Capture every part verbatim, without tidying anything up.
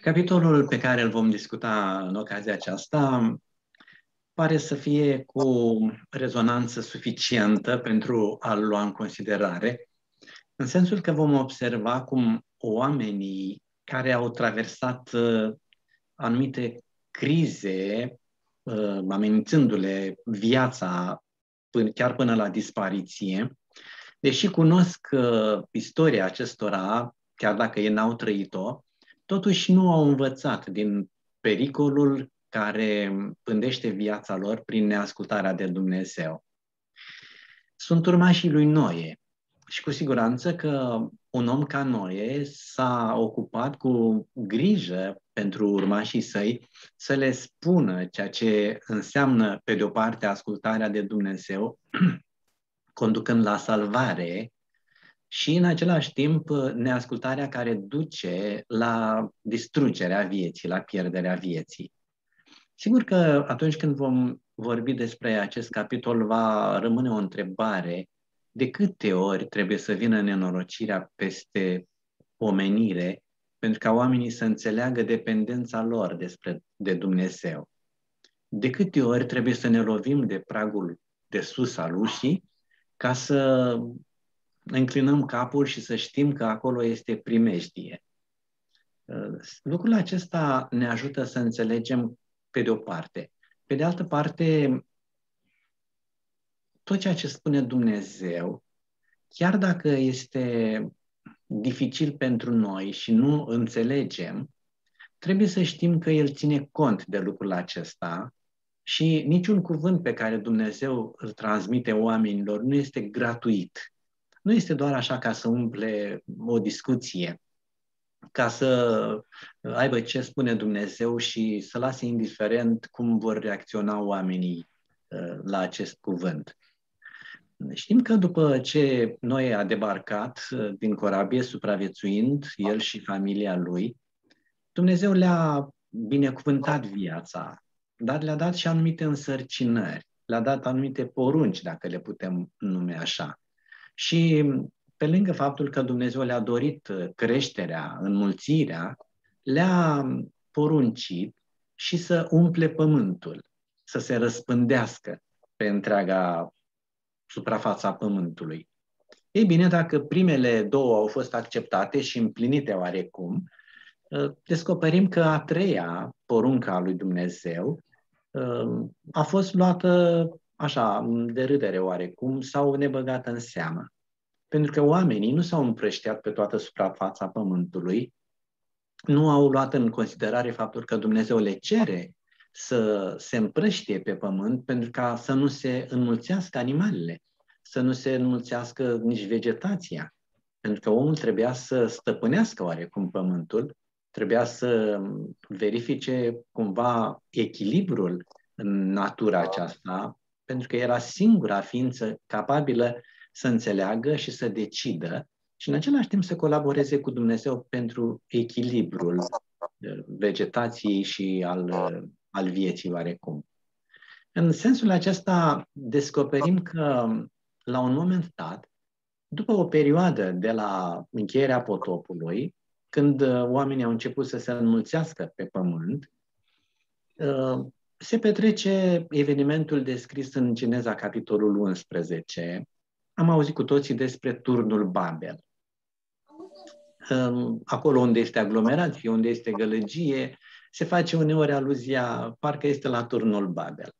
Capitolul pe care îl vom discuta în ocazia aceasta pare să fie cu rezonanță suficientă pentru a-l lua în considerare, în sensul că vom observa cum oamenii care au traversat anumite crize, amenințându-le viața chiar până la dispariție, deși cunosc istoria acestora, chiar dacă ei n-au trăit-o, totuși nu au învățat din pericolul care pândește viața lor prin neascultarea de Dumnezeu. Sunt urmașii lui Noe și cu siguranță că un om ca Noe s-a ocupat cu grijă pentru urmașii săi să le spună ceea ce înseamnă, pe de o parte, ascultarea de Dumnezeu, conducând la salvare, și în același timp neascultarea care duce la distrugerea vieții, la pierderea vieții. Sigur că atunci când vom vorbi despre acest capitol va rămâne o întrebare: de câte ori trebuie să vină nenorocirea peste omenire pentru ca oamenii să înțeleagă dependența lor despre, de Dumnezeu? De câte ori trebuie să ne lovim de pragul de sus al ușii ca să înclinăm capul și să știm că acolo este primejdie? Lucrul acesta ne ajută să înțelegem pe de o parte. Pe de altă parte, tot ceea ce spune Dumnezeu, chiar dacă este dificil pentru noi și nu înțelegem, trebuie să știm că El ține cont de lucrul acesta și niciun cuvânt pe care Dumnezeu îl transmite oamenilor nu este gratuit. Nu este doar așa ca să umple o discuție, ca să aibă ce spune Dumnezeu și să lase indiferent cum vor reacționa oamenii la acest cuvânt. Știm că după ce Noe a debarcat din corabie, supraviețuind, el și familia lui, Dumnezeu le-a binecuvântat viața, dar le-a dat și anumite însărcinări, le-a dat anumite porunci, dacă le putem nume așa. Și pe lângă faptul că Dumnezeu le-a dorit creșterea, înmulțirea, le-a poruncit și să umple pământul, să se răspândească pe întreaga suprafața pământului. Ei bine, dacă primele două au fost acceptate și împlinite oarecum, descoperim că a treia poruncă a lui Dumnezeu a fost luată așa, de râdere oarecum, sau nebăgată în seamă. Pentru că oamenii nu s-au împrăștiat pe toată suprafața pământului, nu au luat în considerare faptul că Dumnezeu le cere să se împrăștie pe pământ pentru ca să nu se înmulțească animalele, să nu se înmulțească nici vegetația. Pentru că omul trebuia să stăpânească oarecum pământul, trebuia să verifice cumva echilibrul în natura aceasta, pentru că era singura ființă capabilă să înțeleagă și să decidă și în același timp să colaboreze cu Dumnezeu pentru echilibrul vegetației și al, al vieții oarecum. În sensul acesta descoperim că la un moment dat, după o perioadă de la încheierea potopului, când oamenii au început să se înmulțească pe pământ, se petrece evenimentul descris în Geneza, capitolul unsprezece. Am auzit cu toții despre turnul Babel. Acolo unde este aglomerație, unde este gălăgie, se face uneori aluzia, parcă este la turnul Babel.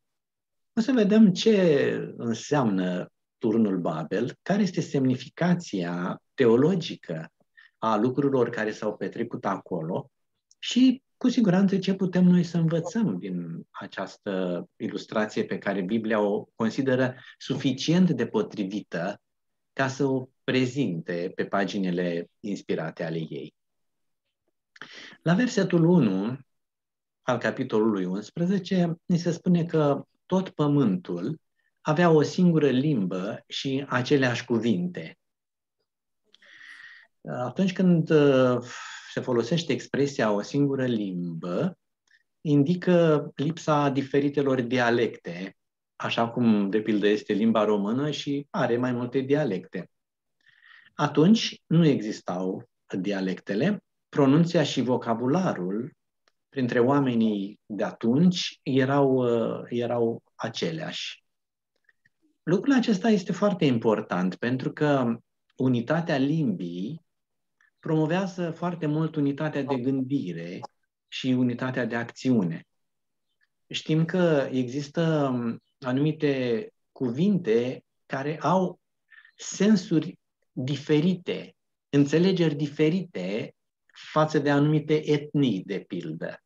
O să vedem ce înseamnă turnul Babel, care este semnificația teologică a lucrurilor care s-au petrecut acolo și cu siguranță ce putem noi să învățăm din această ilustrație pe care Biblia o consideră suficient de potrivită ca să o prezinte pe paginile inspirate ale ei. La versetul unu al capitolului unsprezece ni se spune că tot pământul avea o singură limbă și aceleași cuvinte. Atunci când se folosește expresia o singură limbă, indică lipsa diferitelor dialecte, așa cum de pildă este limba română și are mai multe dialecte. Atunci nu existau dialectele, pronunția și vocabularul printre oamenii de atunci erau, erau aceleași. Lucrul acesta este foarte important pentru că unitatea limbii promovează foarte mult unitatea de gândire și unitatea de acțiune. Știm că există anumite cuvinte care au sensuri diferite, înțelegeri diferite față de anumite etnii, de pildă.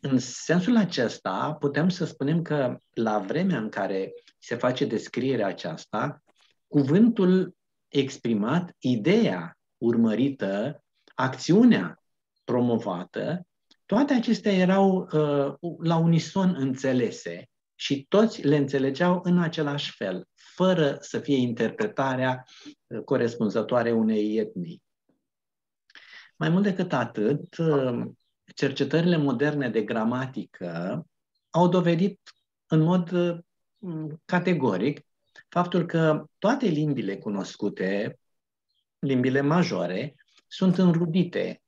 În sensul acesta, putem să spunem că la vremea în care se face descrierea aceasta, cuvântul exprimat, ideea urmărită, acțiunea promovată, toate acestea erau uh, la unison înțelese și toți le înțelegeau în același fel, fără să fie interpretarea uh, corespunzătoare unei etnii. Mai mult decât atât, uh, cercetările moderne de gramatică au dovedit în mod uh, categoric faptul că toate limbile cunoscute, limbile majore, sunt înrudite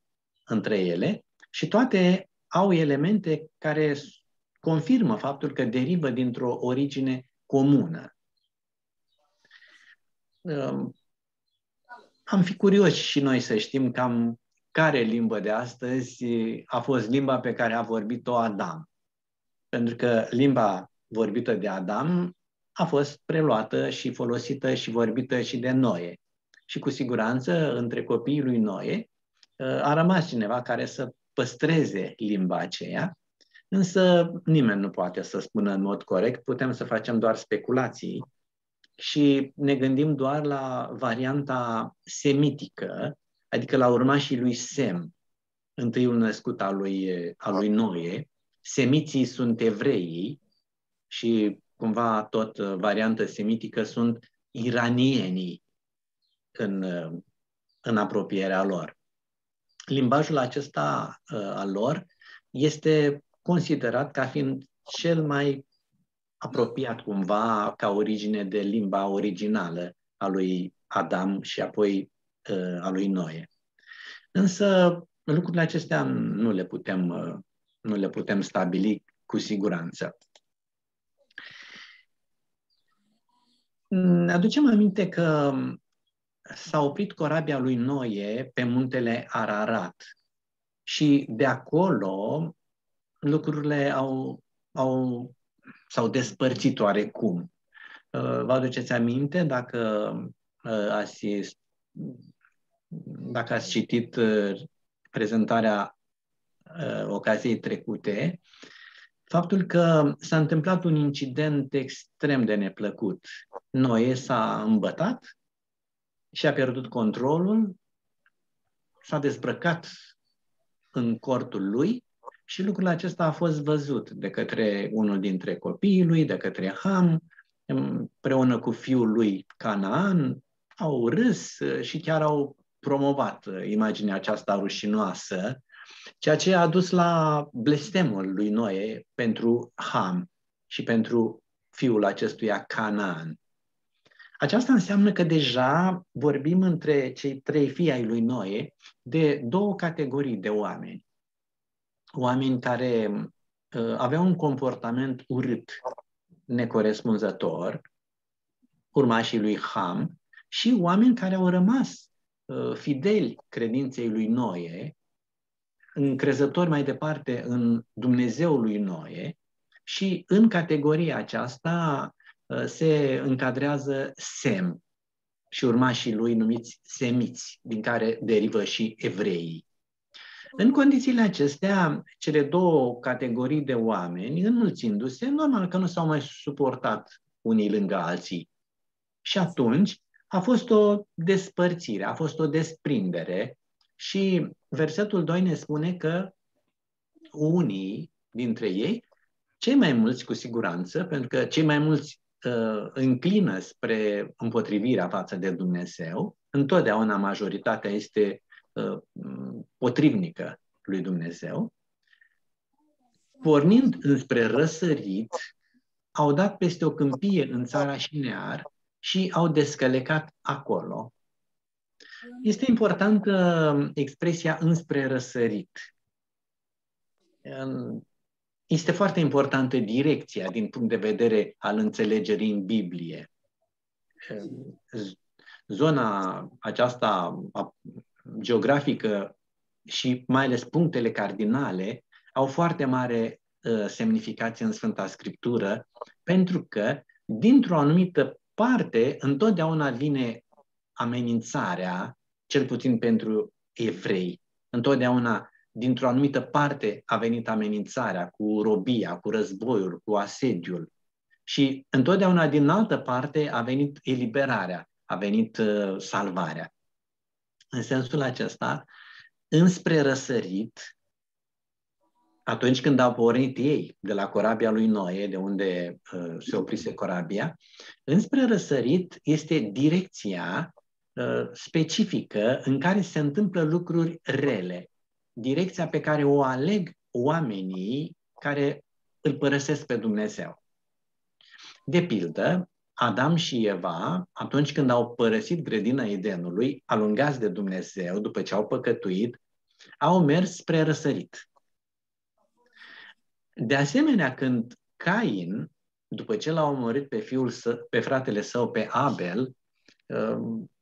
între ele și toate au elemente care confirmă faptul că derivă dintr-o origine comună. Am fi curioși și noi să știm cam care limbă de astăzi a fost limba pe care a vorbit-o Adam. Pentru că limba vorbită de Adam a fost preluată și folosită și vorbită și de Noe. Și cu siguranță, între copiii lui Noe, a rămas cineva care să păstreze limba aceea, însă nimeni nu poate să spună în mod corect, putem să facem doar speculații și ne gândim doar la varianta semitică, adică la urmașii lui Sem, întâiul născut al lui, al lui Noe. Semiții sunt evreii și cumva tot varianta semitică sunt iranienii în, în apropierea lor. Limbajul acesta uh, al lor este considerat ca fiind cel mai apropiat cumva ca origine de limba originală a lui Adam și apoi uh, a lui Noe. Însă lucrurile acestea nu le putem, uh, nu le putem stabili cu siguranță. Ne aducem aminte că s-a oprit corabia lui Noe pe muntele Ararat și de acolo lucrurile au, au, s-au despărțit oarecum. Vă aduceți aminte dacă ați, dacă ați citit prezentarea ocaziei trecute, faptul că s-a întâmplat un incident extrem de neplăcut. Noe s-a îmbătat și a pierdut controlul, s-a dezbrăcat în cortul lui și lucrul acesta a fost văzut de către unul dintre copiii lui, de către Ham, împreună cu fiul lui Canaan, au râs și chiar au promovat imaginea aceasta rușinoasă, ceea ce a dus la blestemul lui Noe pentru Ham și pentru fiul acestuia Canaan. Aceasta înseamnă că deja vorbim între cei trei fii ai lui Noe de două categorii de oameni. Oameni care uh, aveau un comportament urât, necorespunzător, urmașii lui Ham, și oameni care au rămas uh, fideli credinței lui Noe, încrezători mai departe în Dumnezeul lui Noe, și în categoria aceasta se încadrează Sem și urmașii lui numiți semiți, din care derivă și evreii. În condițiile acestea, cele două categorii de oameni, înmulțindu-se, normal că nu s-au mai suportat unii lângă alții. Și atunci a fost o despărțire, a fost o desprindere și versetul doi ne spune că unii dintre ei, cei mai mulți cu siguranță, pentru că cei mai mulți înclină spre împotrivirea față de Dumnezeu, întotdeauna majoritatea este uh, potrivnică lui Dumnezeu, pornind înspre răsărit, au dat peste o câmpie în țara Șinear și au descălecat acolo, Este importantă expresia înspre răsărit. Este foarte importantă direcția din punct de vedere al înțelegerii în Biblie. Zona aceasta geografică și mai ales punctele cardinale au foarte mare semnificație în Sfânta Scriptură, pentru că dintr-o anumită parte întotdeauna vine amenințarea, cel puțin pentru evrei. Întotdeauna dintr-o anumită parte a venit amenințarea cu robia, cu războiul, cu asediul. Și întotdeauna din altă parte a venit eliberarea, a venit uh, salvarea. În sensul acesta, înspre răsărit, atunci când au pornit ei de la corabia lui Noe, de unde uh, se oprise corabia, înspre răsărit este direcția uh, specifică în care se întâmplă lucruri rele. Direcția pe care o aleg oamenii care îl părăsesc pe Dumnezeu. De pildă, Adam și Eva, atunci când au părăsit grădina Edenului, alungați de Dumnezeu după ce au păcătuit, au mers spre răsărit. De asemenea, când Cain, după ce l-a omorât pe, fiul său, pe fratele său, pe Abel,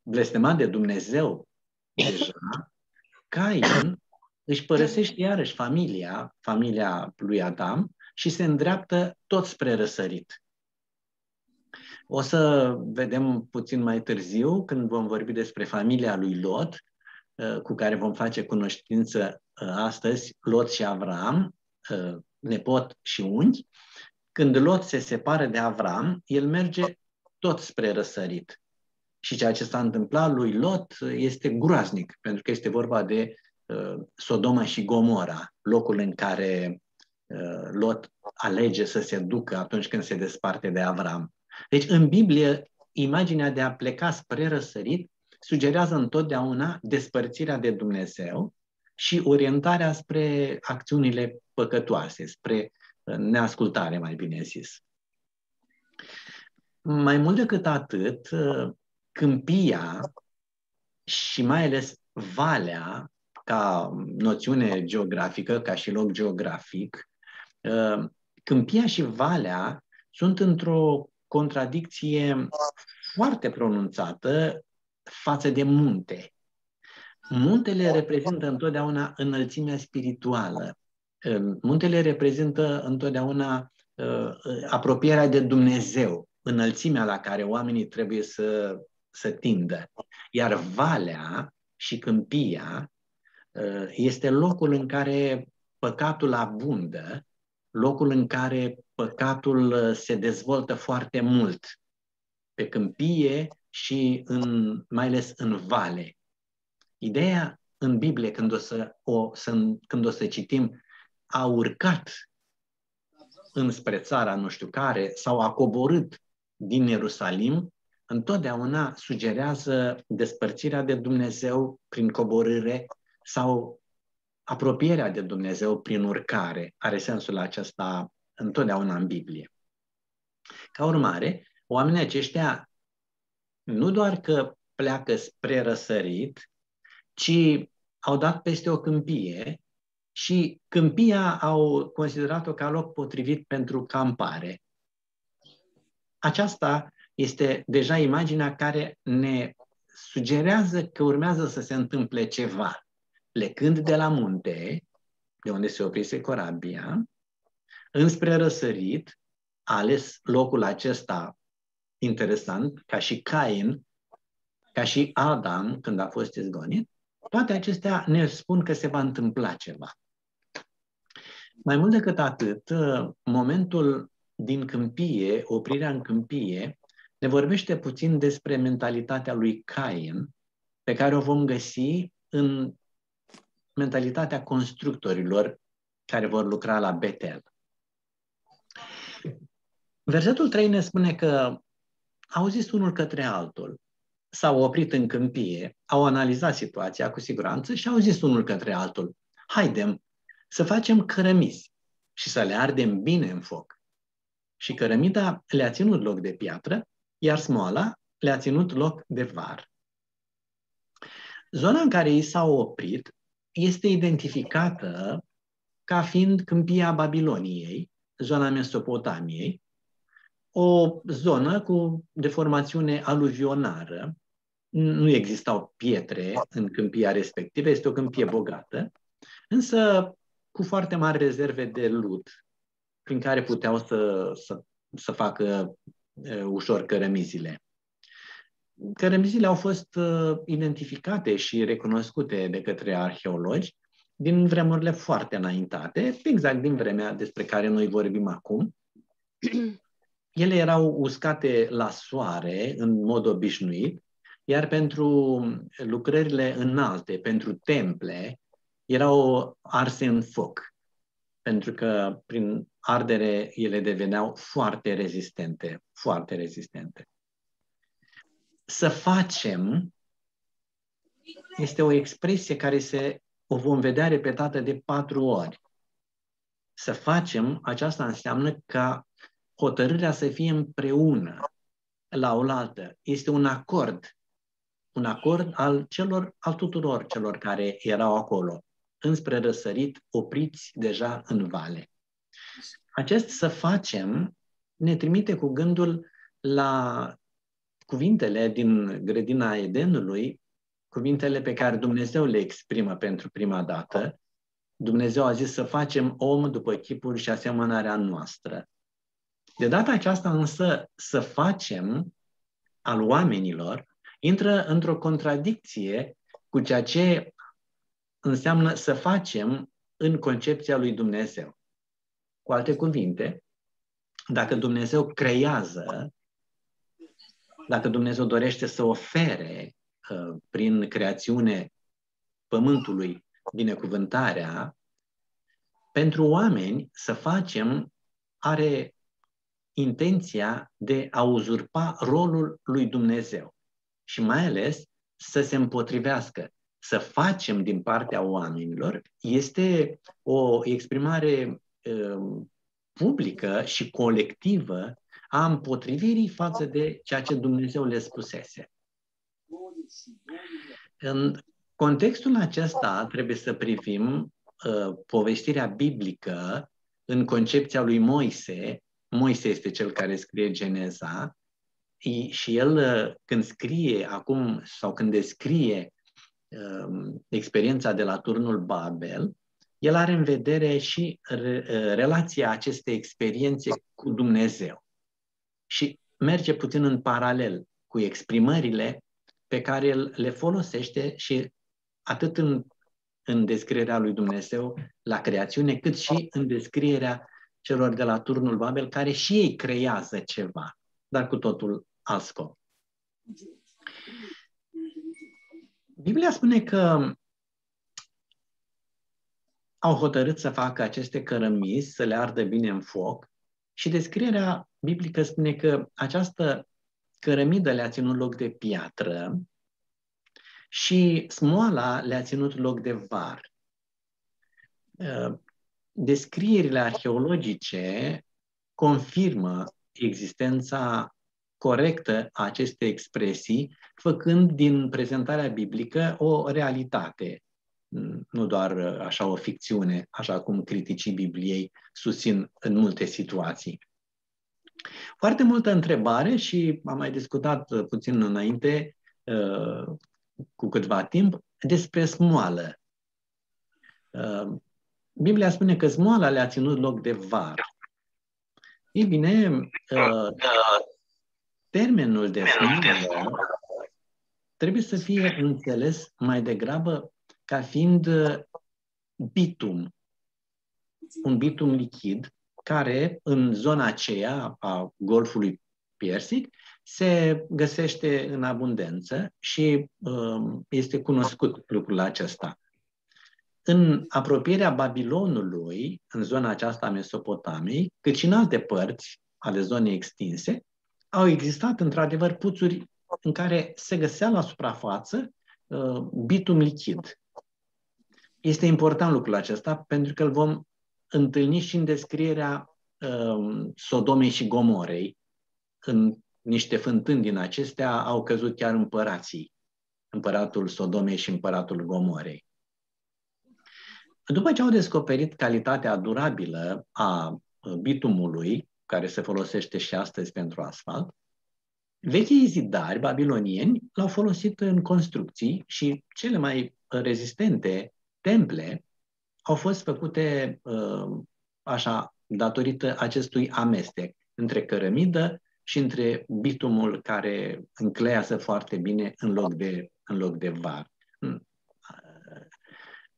blestemat de Dumnezeu deja, Cain își părăsește iarăși familia, familia lui Adam și se îndreaptă tot spre răsărit. O să vedem puțin mai târziu, când vom vorbi despre familia lui Lot, cu care vom face cunoștință astăzi, Lot și Avram, nepot și unchi. Când Lot se separă de Avram, el merge tot spre răsărit. Și ceea ce s-a întâmplat lui Lot este groaznic, pentru că este vorba de Sodoma și Gomora, locul în care Lot alege să se ducă atunci când se desparte de Avram. Deci, în Biblie, imaginea de a pleca spre răsărit sugerează întotdeauna despărțirea de Dumnezeu și orientarea spre acțiunile păcătoase, spre neascultare, mai bine zis. Mai mult decât atât, câmpia și mai ales valea, ca noțiune geografică, ca și loc geografic, câmpia și valea sunt într-o contradicție foarte pronunțată față de munte. Muntele reprezintă întotdeauna înălțimea spirituală. Muntele reprezintă întotdeauna apropierea de Dumnezeu, înălțimea la care oamenii trebuie să, să tindă. Iar valea și câmpia este locul în care păcatul abundă, locul în care păcatul se dezvoltă foarte mult, pe câmpie și în, mai ales în vale. Ideea în Biblie, când o să, o, să, când o să citim, a urcat înspre țara nu știu care sau a coborât din Ierusalim, întotdeauna sugerează despărțirea de Dumnezeu prin coborâre sau apropierea de Dumnezeu prin urcare. Are sensul acesta întotdeauna în Biblie. Ca urmare, oamenii aceștia nu doar că pleacă spre răsărit, ci au dat peste o câmpie și câmpia au considerat-o ca loc potrivit pentru campare. Aceasta este deja imaginea care ne sugerează că urmează să se întâmple ceva. Plecând de la munte, de unde se oprise corabia, înspre răsărit, a ales locul acesta interesant, ca și Cain, ca și Adam, când a fost izgonit, toate acestea ne spun că se va întâmpla ceva. Mai mult decât atât, momentul din câmpie, oprirea în câmpie, ne vorbește puțin despre mentalitatea lui Cain, pe care o vom găsi în mentalitatea constructorilor care vor lucra la Betel. Versetul trei ne spune că au zis unul către altul, s-au oprit în câmpie, au analizat situația cu siguranță și au zis unul către altul, haidem să facem cărămizi și să le ardem bine în foc. Și cărămida le-a ținut loc de piatră, iar smoala le-a ținut loc de var. Zona în care ei s-au oprit este identificată ca fiind câmpia Babiloniei, zona Mesopotamiei, o zonă cu deformațiune aluvionară. Nu existau pietre în câmpia respectivă, este o câmpie bogată, însă cu foarte mari rezerve de lut, prin care puteau să, să, să facă uh, ușor cărămizile. Cărămizile au fost uh, identificate și recunoscute de către arheologi din vremurile foarte înaintate, exact din vremea despre care noi vorbim acum. Ele erau uscate la soare în mod obișnuit, iar pentru lucrările înalte, pentru temple, erau arse în foc, pentru că prin ardere ele deveneau foarte rezistente, foarte rezistente. Să facem este o expresie care se, o vom vedea repetată de patru ori. Să facem, aceasta înseamnă ca hotărârea să fie împreună, la oaltă. Este un acord, un acord al celor, al tuturor celor care erau acolo, înspre răsărit, opriți deja în vale. Acest să facem ne trimite cu gândul la cuvintele din grădina Edenului, cuvintele pe care Dumnezeu le exprimă pentru prima dată. Dumnezeu a zis să facem om după chipul și asemănarea noastră. De data aceasta însă să facem al oamenilor intră într-o contradicție cu ceea ce înseamnă să facem în concepția lui Dumnezeu. Cu alte cuvinte, dacă Dumnezeu creează, dacă Dumnezeu dorește să ofere uh, prin creațiune pământului binecuvântarea, pentru oameni să facem are intenția de a uzurpa rolul lui Dumnezeu și mai ales să se împotrivească. Să facem din partea oamenilor este o exprimare uh, publică și colectivă a împotrivirii față de ceea ce Dumnezeu le spusese. În contextul acesta trebuie să privim uh, povestirea biblică în concepția lui Moise. Moise este cel care scrie Geneza și el uh, când scrie acum sau când descrie uh, experiența de la turnul Babel, el are în vedere și re- relația acestei experiențe cu Dumnezeu. Și merge puțin în paralel cu exprimările pe care le folosește și atât în, în descrierea lui Dumnezeu la creațiune, cât și în descrierea celor de la turnul Babel, care și ei creează ceva, dar cu totul alt scop. Biblia spune că au hotărât să facă aceste cărămizi, să le ardă bine în foc, și descrierea biblică spune că această cărămidă le-a ținut loc de piatră și smoala le-a ținut loc de var. Descrierile arheologice confirmă existența corectă a acestei expresii, făcând din prezentarea biblică o realitate, nu doar așa o ficțiune, așa cum criticii Bibliei susțin în multe situații. Foarte multă întrebare și am mai discutat puțin înainte, cu câtva timp, despre smoală. Biblia spune că smoala le-a ținut loc de var. Ei bine, termenul de smoală trebuie să fie înțeles mai degrabă ca fiind bitum, un bitum lichid, care în zona aceea a Golfului Persic se găsește în abundență și este cunoscut lucrul acesta. În apropierea Babilonului, în zona aceasta a Mesopotamiei, cât și în alte părți ale zonei extinse, au existat într-adevăr puțuri în care se găsea la suprafață bitum lichid. Este important lucrul acesta pentru că îl vom întâlni și în descrierea um, Sodomei și Gomorei. În niște fântâni din acestea au căzut chiar împărații împăratul Sodomei și împăratul Gomorei. După ce au descoperit calitatea durabilă a bitumului, care se folosește și astăzi pentru asfalt, vechii zidari babilonieni l-au folosit în construcții și cele mai rezistente temple au fost făcute așa, datorită acestui amestec între cărămidă și între bitumul care încleiasă foarte bine în loc de, în loc de var.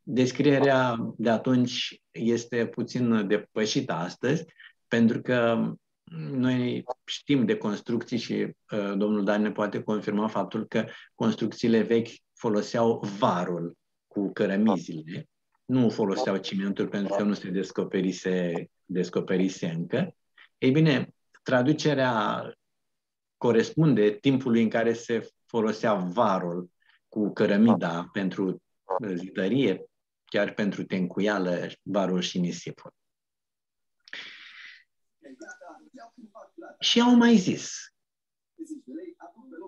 Descrierea de atunci este puțin depășită astăzi, pentru că noi știm de construcții și uh, domnul Dan ne poate confirma faptul că construcțiile vechi foloseau varul cu cărămizile, nu foloseau cimentul pentru că nu se descoperise, descoperise încă. Ei bine, traducerea corespunde timpului în care se folosea varul cu cărămida pentru zidărie, chiar pentru tencuială, varul și nisipul. Și au mai zis,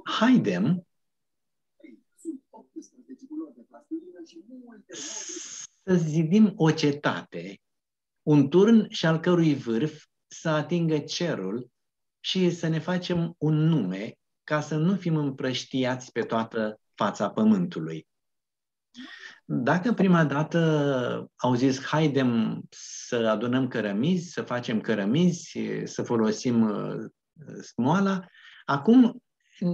haidem să zidim o cetate, un turn și al cărui vârf să atingă cerul și să ne facem un nume ca să nu fim împrăștiați pe toată fața pământului. Dacă prima dată au zis, haidem să adunăm cărămizi, să facem cărămizi, să folosim smoala, acum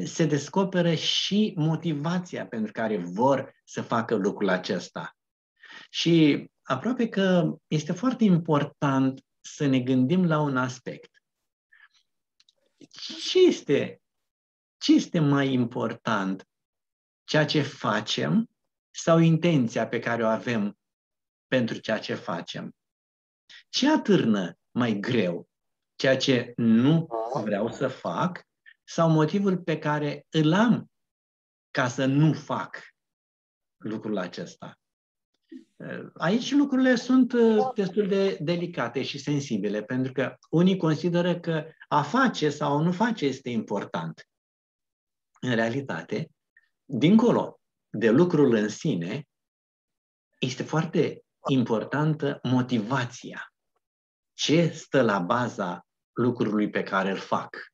se descoperă și motivația pentru care vor să facă lucrul acesta. Și aproape că este foarte important să ne gândim la un aspect. Ce este, ce este mai important? Ceea ce facem sau intenția pe care o avem pentru ceea ce facem? Ce atârnă mai greu? Ceea ce nu vreau să fac sau motivul pe care îl am ca să nu fac lucrul acesta? Aici lucrurile sunt destul de delicate și sensibile, pentru că unii consideră că a face sau a nu face este important. În realitate, dincolo de lucrul în sine, este foarte importantă motivația. Ce stă la baza lucrului pe care îl fac?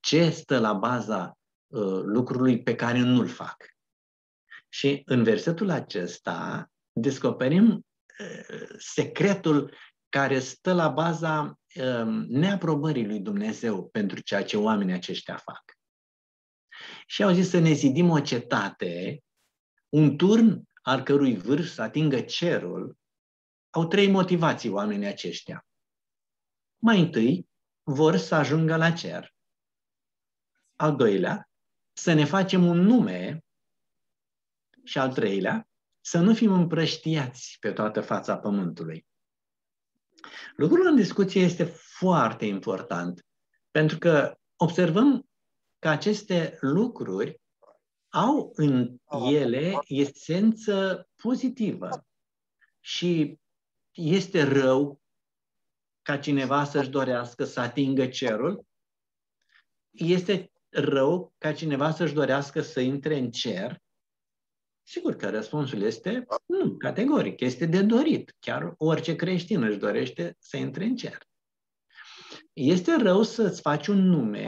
Ce stă la baza uh, lucrului pe care nu-l fac? Și în versetul acesta descoperim uh, secretul care stă la baza uh, neaprobării lui Dumnezeu pentru ceea ce oamenii aceștia fac. Și au zis să ne zidim o cetate, un turn al cărui vârf să atingă cerul. Au trei motivații oamenii aceștia. Mai întâi, vor să ajungă la cer. Al doilea, să ne facem un nume. Și al treilea, să nu fim împrăștiați pe toată fața pământului. Lucrul în discuție este foarte important, pentru că observăm că aceste lucruri au în ele esență pozitivă și este rău ca cineva să-și dorească să atingă cerul, este rău ca cineva să-și dorească să intre în cer. Sigur că răspunsul este nu, categoric, este de dorit. Chiar orice creștin își dorește să intre în cer. Este rău să-ți faci un nume,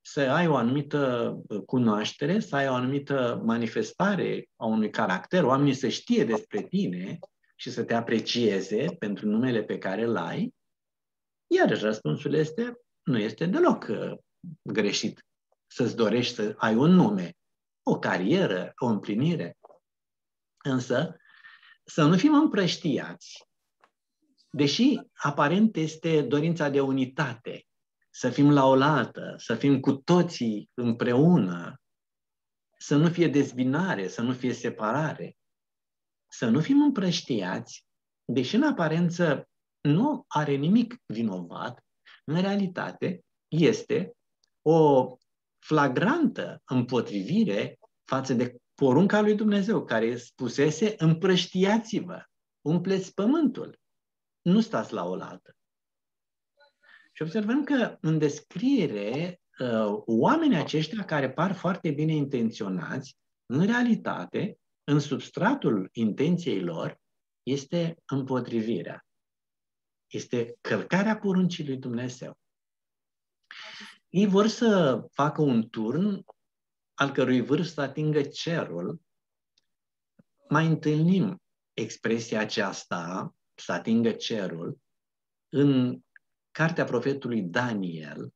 să ai o anumită cunoaștere, să ai o anumită manifestare a unui caracter, oamenii să știe despre tine și să te aprecieze pentru numele pe care îl ai, iar răspunsul este, nu este deloc greșit să-ți dorești să ai un nume, o carieră, o împlinire. Însă, să nu fim împrăștiați, deși aparent este dorința de unitate, să fim la oaltă, să fim cu toții împreună, să nu fie dezbinare, să nu fie separare, să nu fim împrăștiați, deși în aparență nu are nimic vinovat, în realitate este o flagrantă împotrivire față de porunca lui Dumnezeu, care spusese împrăștiați-vă, umpleți pământul, nu stați la oaltă. Și observăm că în descriere, oamenii aceștia care par foarte bine intenționați În realitate, în substratul intenției lor este împotrivirea. Este călcarea poruncii lui Dumnezeu. Ei vor să facă un turn al cărui vârf să atingă cerul. Mai întâlnim expresia aceasta, să atingă cerul, în cartea profetului Daniel.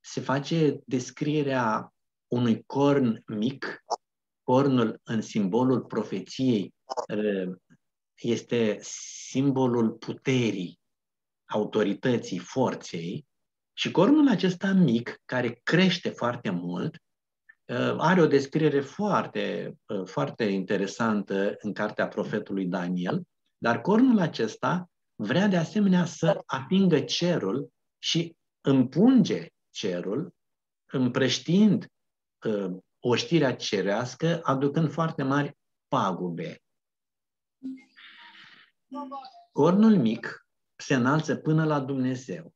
Se face descrierea unui corn mic. Cornul, în simbolul profeției, este simbolul puterii, autorității, forței. Și cornul acesta mic, care crește foarte mult, are o descriere foarte, foarte interesantă în cartea profetului Daniel, dar cornul acesta vrea de asemenea să atingă cerul și împunge cerul, împrăștiind oștirea cerească, aducând foarte mari pagube. Cornul mic se înalță până la Dumnezeu.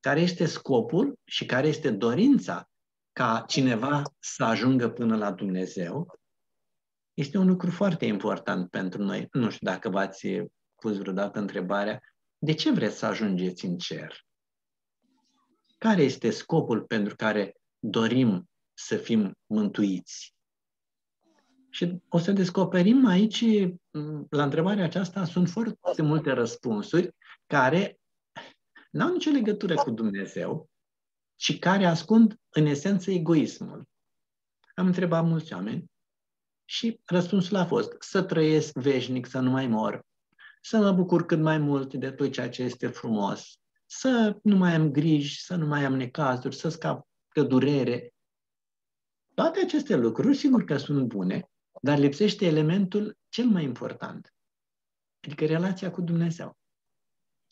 Care este scopul și care este dorința ca cineva să ajungă până la Dumnezeu? Este un lucru foarte important pentru noi. Nu știu dacă v-ați pus vreodată întrebarea, de ce vreți să ajungeți în cer? Care este scopul pentru care dorim să fim mântuiți? Și o să descoperim aici, la întrebarea aceasta, sunt foarte multe răspunsuri care n-au nicio legătură cu Dumnezeu și care ascund, în esență, egoismul. Am întrebat mulți oameni și răspunsul a fost să trăiesc veșnic, să nu mai mor, să mă bucur cât mai mult de tot ceea ce este frumos, să nu mai am griji, să nu mai am necazuri, să scap de durere. Toate aceste lucruri, sigur că sunt bune, dar lipsește elementul cel mai important, adică relația cu Dumnezeu.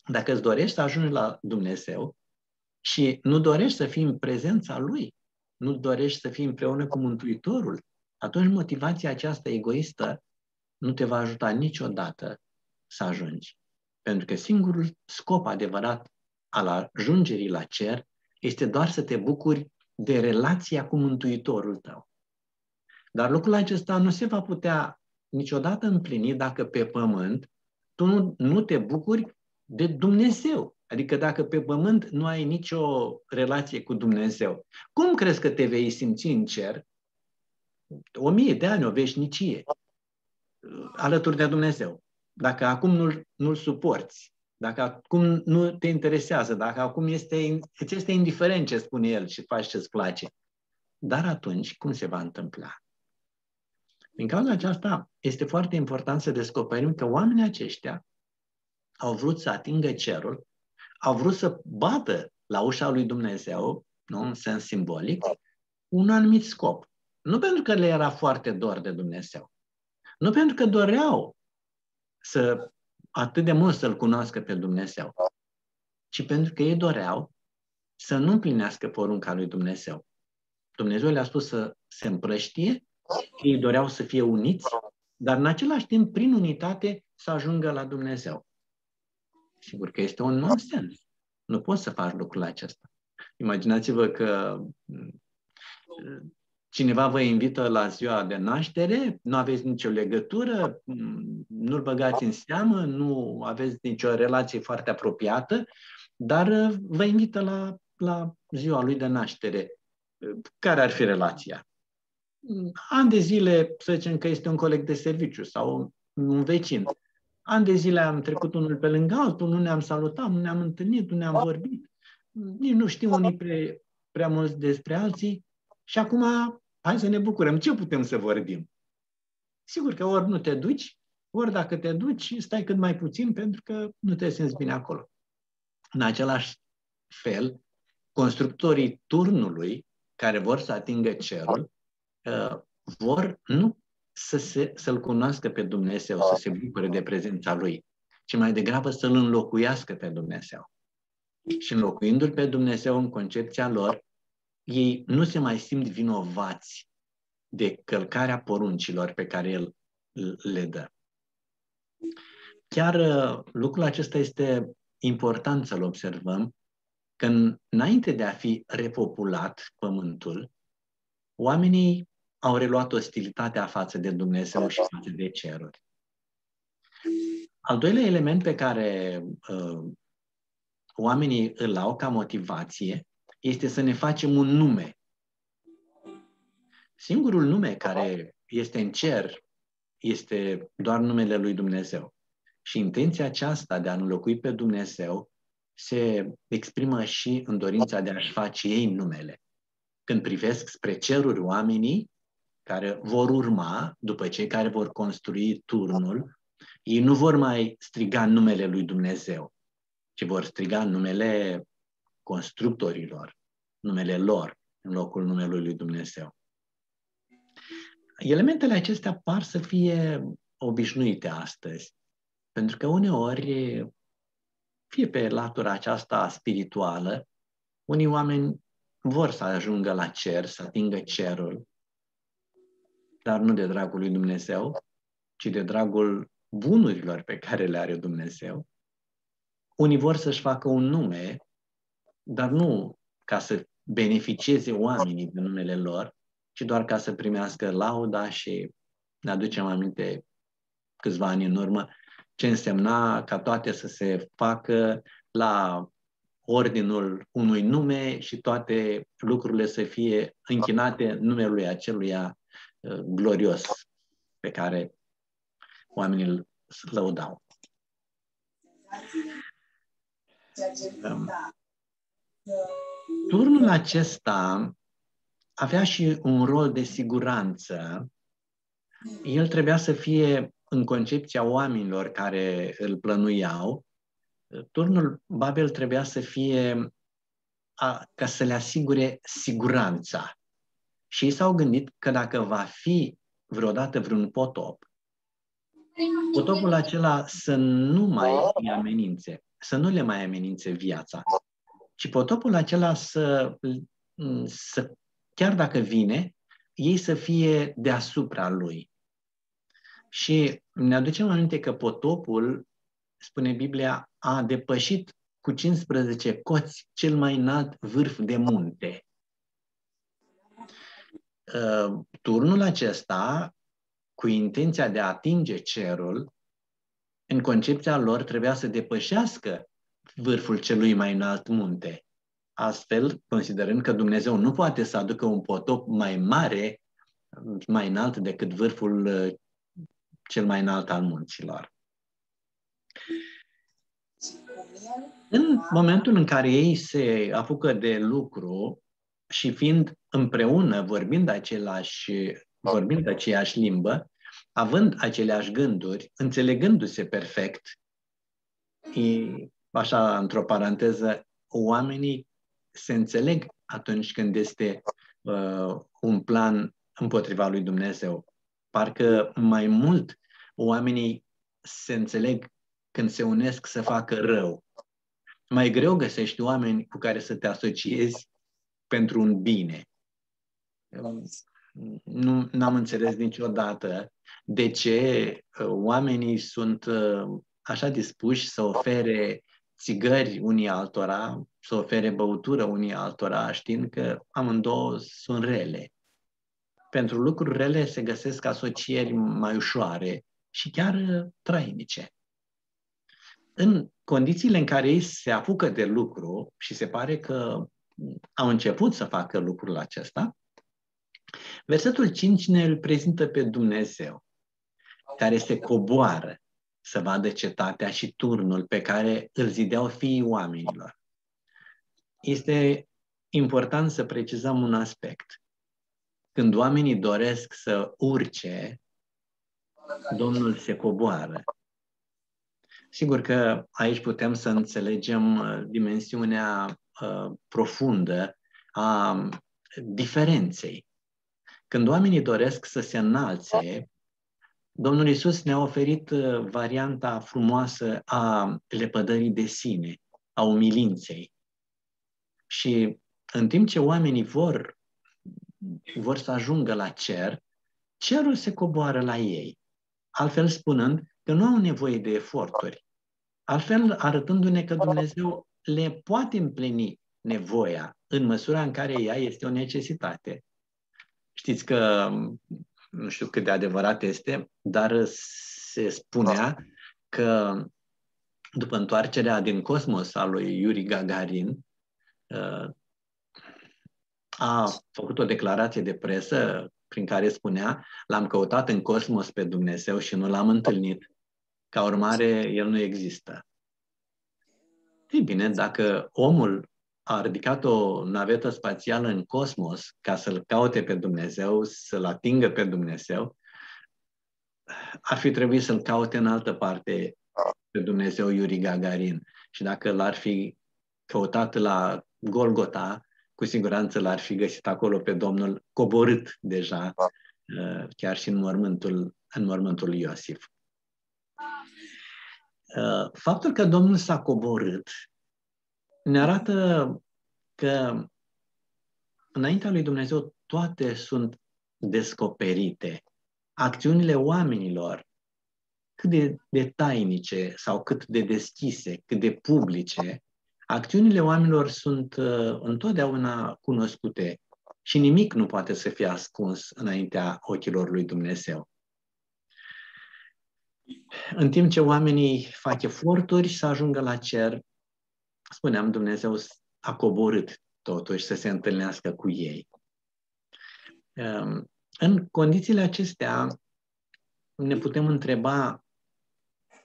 Dacă îți dorești să ajungi la Dumnezeu și nu dorești să fii în prezența Lui, nu dorești să fii împreună cu Mântuitorul, atunci motivația aceasta egoistă nu te va ajuta niciodată să ajungi. Pentru că singurul scop adevărat al ajungerii la cer este doar să te bucuri de relația cu Mântuitorul tău. Dar lucrul acesta nu se va putea niciodată împlini dacă pe pământ tu nu, nu te bucuri de Dumnezeu. Adică dacă pe pământ nu ai nicio relație cu Dumnezeu, cum crezi că te vei simți în cer o mie de ani, o veșnicie, alături de Dumnezeu? Dacă acum nu-l, nu-l suporți, dacă acum nu te interesează, dacă acum este, îți este indiferent ce spune El și faci ce-ți place, dar atunci cum se va întâmpla? Din cauza aceasta este foarte important să descoperim că oamenii aceștia au vrut să atingă cerul, au vrut să bată la ușa lui Dumnezeu, nu? În sens simbolic, un anumit scop. Nu pentru că le era foarte dor de Dumnezeu, nu pentru că doreau să atât de mult să-L cunoască pe Dumnezeu, ci pentru că ei doreau să nu împlinească porunca lui Dumnezeu. Dumnezeu le-a spus să se împrăștie, ei doreau să fie uniți, dar în același timp, prin unitate, să ajungă la Dumnezeu. Sigur că este un nonsens. Nu poți să faci lucrul acesta. Imaginați-vă că cineva vă invită la ziua de naștere, nu aveți nicio legătură, nu-l băgați în seamă, nu aveți nicio relație foarte apropiată, dar vă invită la, la ziua lui de naștere. Care ar fi relația? An de zile, să zicem că este un coleg de serviciu sau un vecin. An de zile am trecut unul pe lângă altul, nu ne-am salutat, nu ne-am întâlnit, nu ne-am vorbit. Nici nu știu unii pre, prea mulți despre alții. Și acum, hai să ne bucurăm. Ce putem să vorbim? Sigur că ori nu te duci, ori dacă te duci, stai cât mai puțin pentru că nu te simți bine acolo. În același fel, constructorii turnului care vor să atingă cerul, vor nu să se, să-L cunoască pe Dumnezeu, să se bucure de prezența Lui, ci mai degrabă să-L înlocuiască pe Dumnezeu. Și înlocuindu-L pe Dumnezeu în concepția lor, ei nu se mai simt vinovați de călcarea poruncilor pe care El le dă. Chiar lucrul acesta este important să-l observăm, că înainte de a fi repopulat pământul, oamenii au reluat ostilitatea față de Dumnezeu și față de ceruri. Al doilea element pe care uh, oamenii îl au ca motivație este să ne facem un nume. Singurul nume care este în cer este doar numele lui Dumnezeu. Și intenția aceasta de a înlocui pe Dumnezeu se exprimă și în dorința de a-și face ei numele. Când privesc spre ceruri, oamenii care vor urma după cei care vor construi turnul, ei nu vor mai striga numele lui Dumnezeu, ci vor striga numele constructorilor, numele lor, în locul numelui lui Dumnezeu. Elementele acestea par să fie obișnuite astăzi, pentru că uneori, fie pe latura aceasta spirituală, unii oameni vor să ajungă la cer, să atingă cerul, dar nu de dragul lui Dumnezeu, ci de dragul bunurilor pe care le are Dumnezeu. Unii vor să-și facă un nume, dar nu ca să beneficieze oamenii de numele lor, ci doar ca să primească lauda. Și ne aducem aminte câțiva ani în urmă ce însemna ca toate să se facă la ordinul unui nume și toate lucrurile să fie închinate numelui aceluia glorios pe care oamenii îl lăudau. Turnul acesta avea și un rol de siguranță. El trebuia să fie în concepția oamenilor care îl plănuiau. Turnul Babel trebuia să fie a, ca să le asigure siguranța. Și ei s-au gândit că dacă va fi vreodată vreun potop, potopul acela să nu mai îi amenințe, să nu le mai amenințe viața, ci potopul acela să, să chiar dacă vine, ei să fie deasupra lui. Și ne aducem aminte că potopul, spune Biblia, a depășit cu cincisprezece coți cel mai înalt vârf de munte. Turnul acesta, cu intenția de a atinge cerul, în concepția lor trebuia să depășească vârful celui mai înalt munte. Astfel, considerând că Dumnezeu nu poate să aducă un potop mai mare, mai înalt decât vârful cel mai înalt al munților. În momentul în care ei se apucă de lucru și fiind împreună, vorbind același, vorbind aceeași limbă, având aceleași gânduri, înțelegându-se perfect, ei, așa, într-o paranteză, oamenii se înțeleg atunci când este uh, un plan împotriva lui Dumnezeu. Parcă mai mult oamenii se înțeleg când se unesc să facă rău. Mai greu găsești oameni cu care să te asociezi pentru un bine. Nu n-am înțeles niciodată de ce oamenii sunt așa dispuși să ofere țigări unii altora, să ofere băutură unii altora, știind că amândouă sunt rele. Pentru lucruri rele se găsesc asocieri mai ușoare și chiar trainice. În condițiile în care ei se apucă de lucru și se pare că au început să facă lucrul acesta, versetul cinci ne îl prezintă pe Dumnezeu, care se coboară să vadă cetatea și turnul pe care îl zideau fiii oamenilor. Este important să precizăm un aspect. Când oamenii doresc să urce, Domnul se coboară. Sigur că aici putem să înțelegem dimensiunea uh, profundă a diferenței. Când oamenii doresc să se înalțe, Domnul Iisus ne-a oferit varianta frumoasă a lepădării de sine, a umilinței. Și în timp ce oamenii vor, vor să ajungă la cer, cerul se coboară la ei. Altfel spunând că nu au nevoie de eforturi. Altfel arătându-ne că Dumnezeu le poate împlini nevoia în măsura în care ea este o necesitate. Știți că, nu știu cât de adevărat este, dar se spunea că după întoarcerea din cosmos a lui Yuri Gagarin, a făcut o declarație de presă prin care spunea: l-am căutat în cosmos pe Dumnezeu și nu l-am întâlnit. Ca urmare, el nu există. Ei bine, dacă omul a ridicat o navetă spațială în cosmos ca să-L caute pe Dumnezeu, să-L atingă pe Dumnezeu, ar fi trebuit să-L caute în altă parte pe Dumnezeu Yuri Gagarin. Și dacă l-ar fi căutat la Golgota, cu siguranță l-ar fi găsit acolo pe Domnul coborât deja, chiar și în mormântul, în mormântul Iosif. Faptul că Domnul s-a coborât ne arată că înaintea lui Dumnezeu toate sunt descoperite. Acțiunile oamenilor, cât de, de tainice sau cât de deschise, cât de publice, acțiunile oamenilor sunt uh, întotdeauna cunoscute și nimic nu poate să fie ascuns înaintea ochilor lui Dumnezeu. În timp ce oamenii fac eforturi să ajungă la cer, spuneam, Dumnezeu a coborât totuși să se întâlnească cu ei. În condițiile acestea ne putem întreba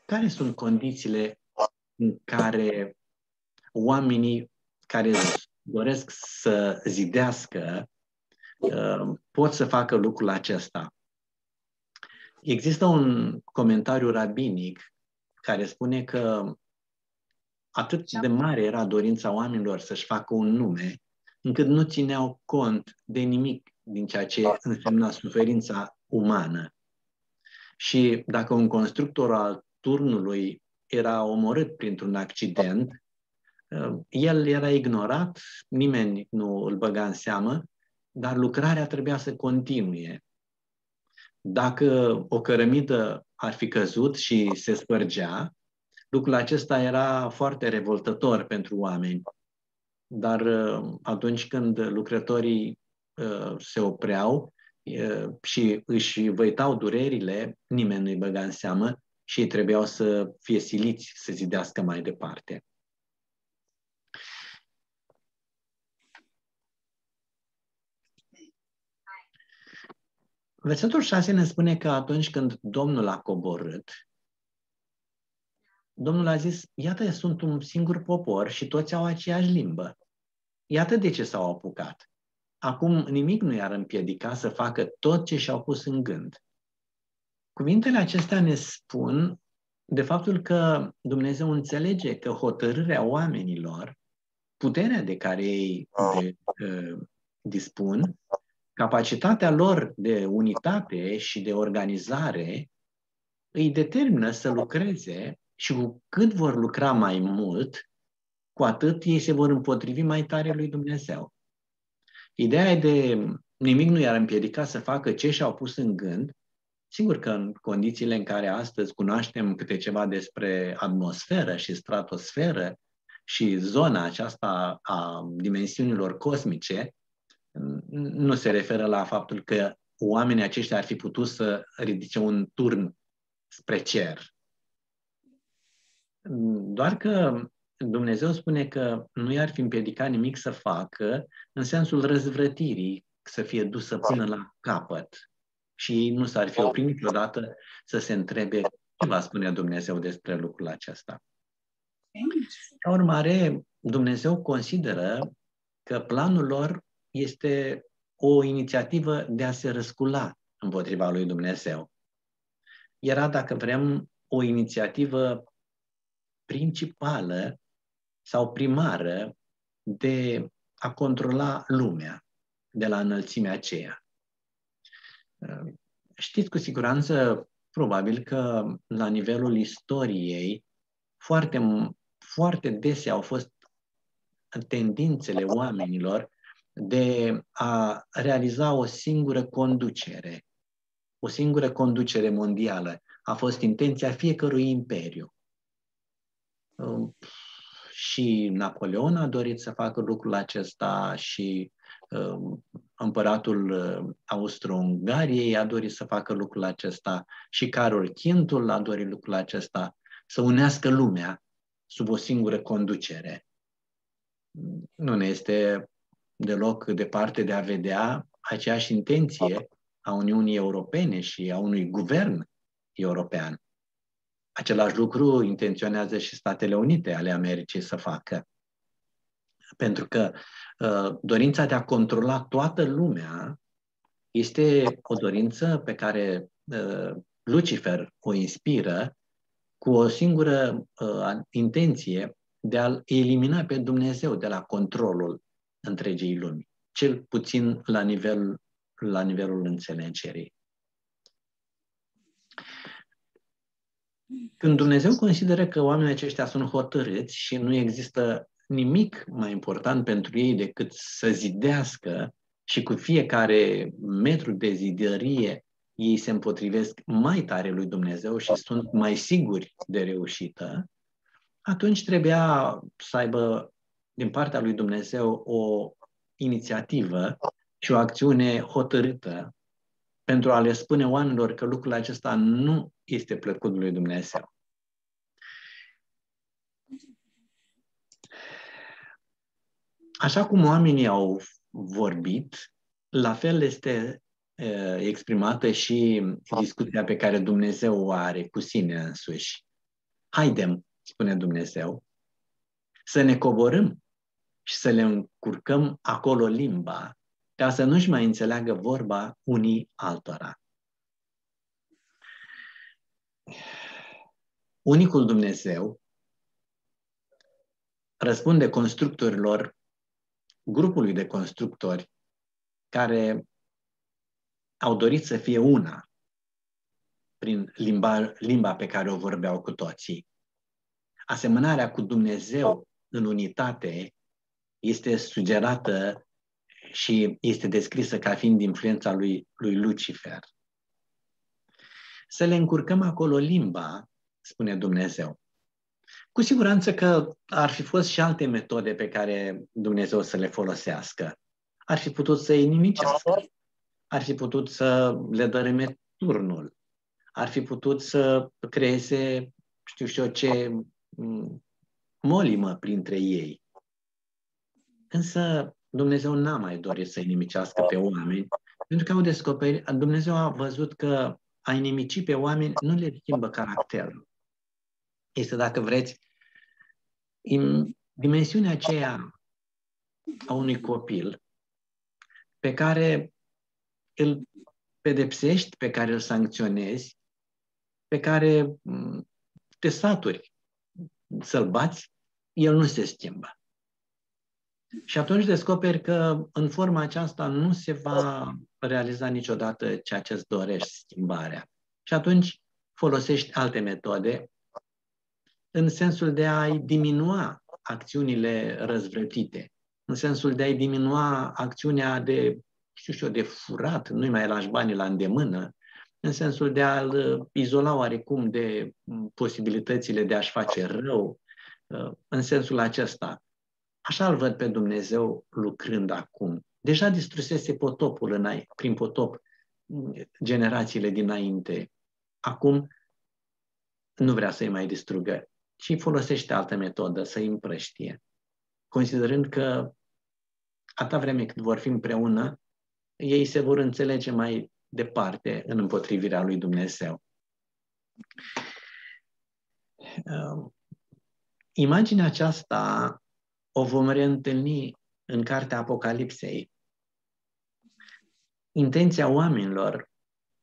care sunt condițiile în care oamenii care doresc să zidească pot să facă lucrul acesta. Există un comentariu rabinic care spune că atât de mare era dorința oamenilor să-și facă un nume, încât nu țineau cont de nimic din ceea ce însemna suferința umană. Și dacă un constructor al turnului era omorât printr-un accident, el era ignorat, nimeni nu îl băga în seamă, dar lucrarea trebuia să continue. Dacă o cărămidă ar fi căzut și se spărgea, lucrul acesta era foarte revoltător pentru oameni, dar atunci când lucrătorii se opreau și își văitau durerile, nimeni nu-i băga în seamă și ei trebuiau să fie siliți să zidească mai departe. Versetul șase ne spune că atunci când Domnul a coborât, Domnul a zis: iată, sunt un singur popor și toți au aceeași limbă. Iată de ce s-au apucat. Acum nimic nu i-ar împiedica să facă tot ce și-au pus în gând. Cuvintele acestea ne spun de faptul că Dumnezeu înțelege că hotărârea oamenilor, puterea de care ei de, uh, dispun, capacitatea lor de unitate și de organizare îi determină să lucreze. Și cu cât vor lucra mai mult, cu atât ei se vor împotrivi mai tare lui Dumnezeu. Ideea e de nimic nu i-ar împiedica să facă ce și-au pus în gând. Sigur că în condițiile în care astăzi cunoaștem câte ceva despre atmosferă și stratosferă și zona aceasta a dimensiunilor cosmice, nu se referă la faptul că oamenii aceștia ar fi putut să ridice un turn spre cer. Doar că Dumnezeu spune că nu i-ar fi împiedicat nimic să facă, în sensul răzvrătirii, să fie dusă până la capăt. Și ei nu s-ar fi oprit niciodată să se întrebe ce va spune Dumnezeu despre lucrul acesta. Ca urmare, Dumnezeu consideră că planul lor este o inițiativă de a se răscula împotriva lui Dumnezeu. Era, dacă vrem, o inițiativă principală sau primară de a controla lumea de la înălțimea aceea. Știți cu siguranță, probabil că la nivelul istoriei, foarte, foarte dese au fost tendințele oamenilor de a realiza o singură conducere, o singură conducere mondială. A fost intenția fiecărui imperiu. Și Napoleon a dorit să facă lucrul acesta și împăratul Austro-Ungariei a dorit să facă lucrul acesta și Carol Quintul a dorit lucrul acesta, să unească lumea sub o singură conducere. Nu ne este deloc departe de a vedea aceeași intenție a Uniunii Europene și a unui guvern european. Același lucru intenționează și Statele Unite ale Americii să facă. Pentru că uh, dorința de a controla toată lumea este o dorință pe care uh, Lucifer o inspiră cu o singură uh, intenție de a-L elimina pe Dumnezeu de la controlul întregii lumii, cel puțin la nivel, la nivelul înțelegerii. Când Dumnezeu consideră că oamenii aceștia sunt hotărâți și nu există nimic mai important pentru ei decât să zidească și cu fiecare metru de zidărie ei se împotrivesc mai tare lui Dumnezeu și sunt mai siguri de reușită, atunci trebuia să aibă din partea lui Dumnezeu o inițiativă și o acțiune hotărâtă pentru a le spune oamenilor că lucrul acesta nu este plăcut lui Dumnezeu. Așa cum oamenii au vorbit, la fel este uh, exprimată și discuția pe care Dumnezeu o are cu sine însuși. Haidem, spune Dumnezeu, să ne coborâm și să le încurcăm acolo limba, ca să nu-și mai înțeleagă vorba unii altora. Unicul Dumnezeu răspunde constructorilor, grupului de constructori care au dorit să fie una prin limba, limba pe care o vorbeau cu toții. Asemănarea cu Dumnezeu în unitate este sugerată și este descrisă ca fiind influența lui, lui Lucifer. Să le încurcăm acolo limba, spune Dumnezeu. Cu siguranță că ar fi fost și alte metode pe care Dumnezeu să le folosească. Ar fi putut să-i nimicească, ar fi putut să le dărâme turnul, ar fi putut să creeze, știu și eu ce, molimă printre ei. Însă Dumnezeu n-a mai dorit să-i nimicească pe oameni, pentru că au descoperit, Dumnezeu a văzut că a inimici pe oameni nu le schimbă caracterul. Este, dacă vreți, dimensiunea aceea a unui copil pe care îl pedepsești, pe care îl sancționezi, pe care te saturi să-l bați, el nu se schimbă. Și atunci descoperi că în forma aceasta nu se va realiza niciodată ceea ce îți dorești, schimbarea. Și atunci folosești alte metode în sensul de a-i diminua acțiunile răzvrătite, în sensul de a-i diminua acțiunea de, știu și eu, de furat, nu-i mai lași banii la îndemână, în sensul de a-l izola oarecum de posibilitățile de a-și face rău, în sensul acesta. Așa îl văd pe Dumnezeu lucrând acum. Deja distrusese potopul în, prin potop generațiile dinainte. Acum nu vrea să-i mai distrugă, ci folosește altă metodă, să-i împrăștie. Considerând că atâta vreme cât vor fi împreună, ei se vor înțelege mai departe în împotrivirea lui Dumnezeu. Imaginea aceasta o vom reîntâlni în cartea Apocalipsei. Intenția oamenilor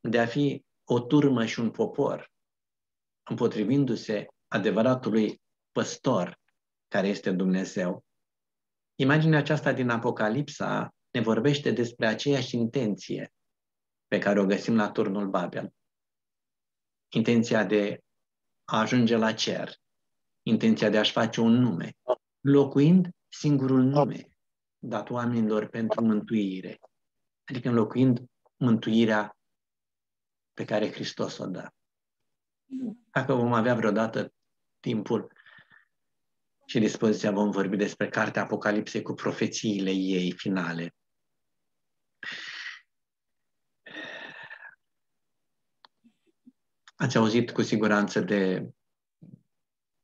de a fi o turmă și un popor, împotrivindu-se adevăratului păstor care este Dumnezeu. Imaginea aceasta din Apocalipsa ne vorbește despre aceeași intenție pe care o găsim la turnul Babel. Intenția de a ajunge la cer, intenția de a-și face un nume, locuind singurul nume dat oamenilor pentru mântuire, adică înlocuind mântuirea pe care Hristos o dă. Dacă vom avea vreodată timpul și dispoziția, vom vorbi despre cartea Apocalipsei cu profețiile ei finale. Ați auzit cu siguranță de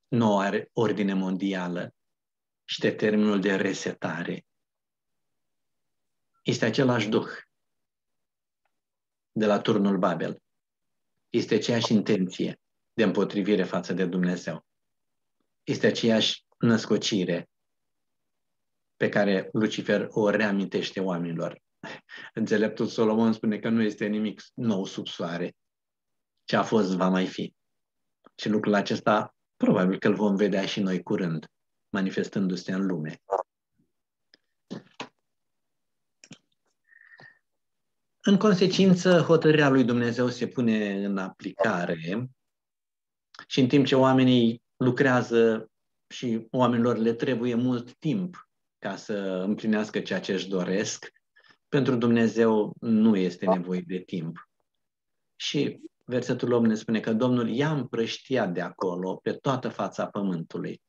noua ordine mondială și de termenul de resetare. Este același duh de la turnul Babel. Este aceeași intenție de împotrivire față de Dumnezeu. Este aceeași născocire pe care Lucifer o reamintește oamenilor. Înțeleptul Solomon spune că nu este nimic nou sub soare. Ce a fost, va mai fi. Și lucrul acesta probabil că îl vom vedea și noi curând, manifestându-se în lume. În consecință, hotărârea lui Dumnezeu se pune în aplicare și în timp ce oamenii lucrează și oamenilor le trebuie mult timp ca să împlinească ceea ce își doresc, pentru Dumnezeu nu este nevoie de timp. Și versetul opt ne spune că Domnul i-a împrăștiat de acolo pe toată fața pământului,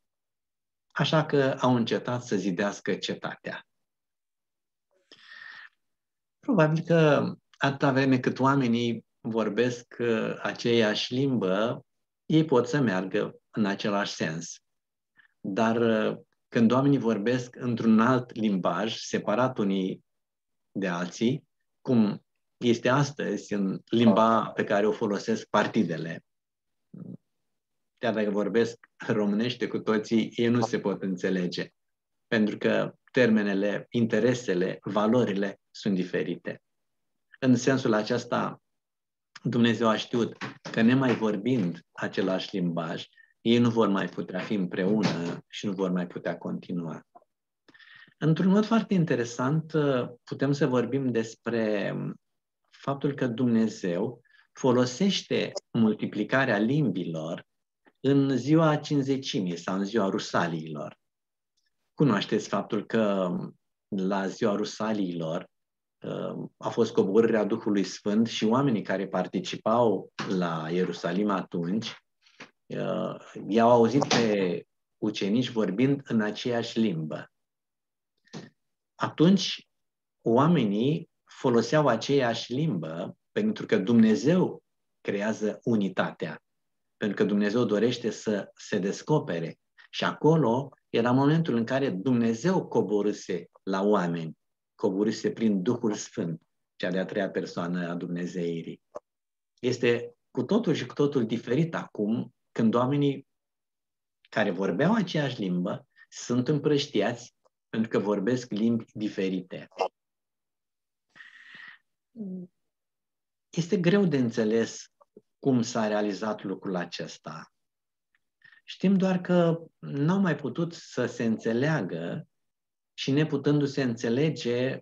așa că au încetat să zidească cetatea. Probabil că atâta vreme cât oamenii vorbesc aceeași limbă, ei pot să meargă în același sens. Dar când oamenii vorbesc într-un alt limbaj, separat unii de alții, cum este astăzi în limba pe care o folosesc partidele, chiar dacă vorbesc românește cu toții, ei nu se pot înțelege, pentru că termenele, interesele, valorile sunt diferite. În sensul acesta, Dumnezeu a știut că nemai vorbind același limbaj, ei nu vor mai putea fi împreună și nu vor mai putea continua. Într-un mod foarte interesant, putem să vorbim despre faptul că Dumnezeu folosește multiplicarea limbilor în ziua cincizecimii sau în ziua Rusaliilor. Cunoașteți faptul că la ziua Rusaliilor a fost coborârea Duhului Sfânt și oamenii care participau la Ierusalim atunci i-au auzit pe ucenici vorbind în aceeași limbă. Atunci oamenii foloseau aceeași limbă pentru că Dumnezeu creează unitatea, pentru că Dumnezeu dorește să se descopere. Și acolo era momentul în care Dumnezeu coborâse la oameni, coborâse prin Duhul Sfânt, cea de-a treia persoană a Dumnezeirii. Este cu totul și cu totul diferit acum, când oamenii care vorbeau aceeași limbă sunt împrăștiați pentru că vorbesc limbi diferite. Este greu de înțeles cum s-a realizat lucrul acesta. Știm doar că n-au mai putut să se înțeleagă și neputându-se înțelege,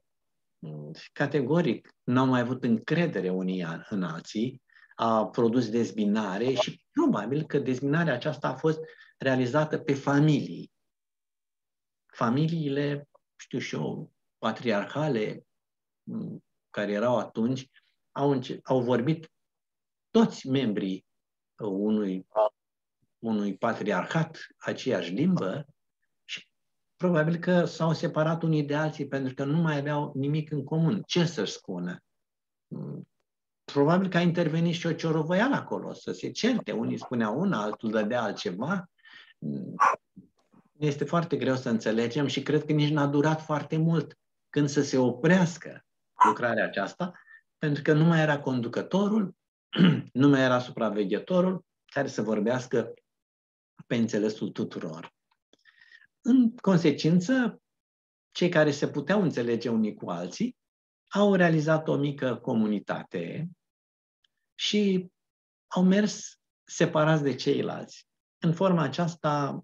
categoric, n-au mai avut încredere unii în alții, a produs dezbinare și probabil că dezbinarea aceasta a fost realizată pe familii. Familiile, știu și eu, patriarhale, care erau atunci, au, înce- au vorbit toți membrii unui, unui patriarhat aceeași limbă și probabil că s-au separat unii de alții pentru că nu mai aveau nimic în comun. Ce să-și spună? Probabil că a intervenit și o ciorovăială acolo, să se certe. Unii spuneau una, altul dădea altceva. Este foarte greu să înțelegem și cred că nici n-a durat foarte mult când să se oprească lucrarea aceasta, pentru că nu mai era conducătorul, nu mai era supraveghetorul care să vorbească pe înțelesul tuturor. În consecință, cei care se puteau înțelege unii cu alții au realizat o mică comunitate și au mers separați de ceilalți. În forma aceasta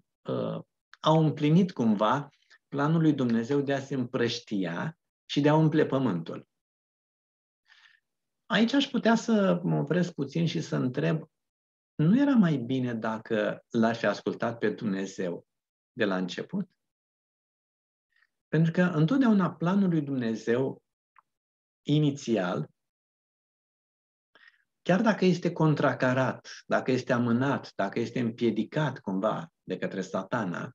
au împlinit cumva planul lui Dumnezeu de a se împrăștia și de a umple pământul. Aici aș putea să mă opresc puțin și să întreb, nu era mai bine dacă l-ar fi ascultat pe Dumnezeu de la început? Pentru că întotdeauna planul lui Dumnezeu inițial, chiar dacă este contracarat, dacă este amânat, dacă este împiedicat cumva de către Satana,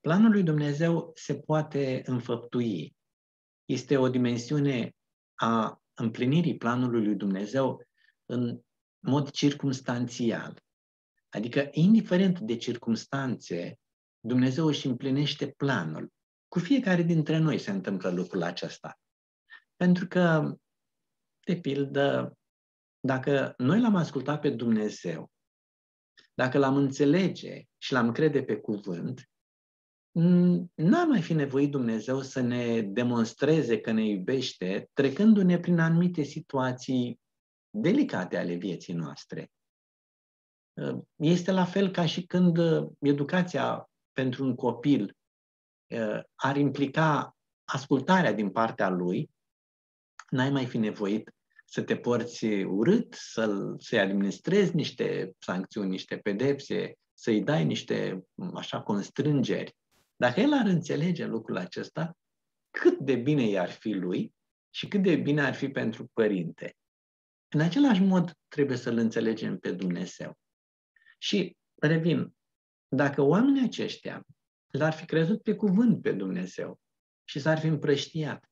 planul lui Dumnezeu se poate înfăptui. Este o dimensiune a împlinirii planului lui Dumnezeu în mod circumstanțial. Adică, indiferent de circumstanțe, Dumnezeu își împlinește planul. Cu fiecare dintre noi se întâmplă lucrul acesta. Pentru că, de pildă, dacă noi l-am ascultat pe Dumnezeu, dacă l-am înțelege și l-am crede pe cuvânt, n-ar mai fi nevoit Dumnezeu să ne demonstreze că ne iubește, trecându-ne prin anumite situații delicate ale vieții noastre. Este la fel ca și când educația pentru un copil ar implica ascultarea din partea lui, n-ai mai fi nevoit să te porți urât, să-l, să-i administrezi niște sancțiuni, niște pedepse, să-i dai niște așa constrângeri. Dacă el ar înțelege lucrul acesta, cât de bine i-ar fi lui și cât de bine ar fi pentru părinte. În același mod trebuie să-L înțelegem pe Dumnezeu. Și, revin, dacă oamenii aceștia l-ar fi crezut pe cuvânt pe Dumnezeu și s-ar fi împrăștiat,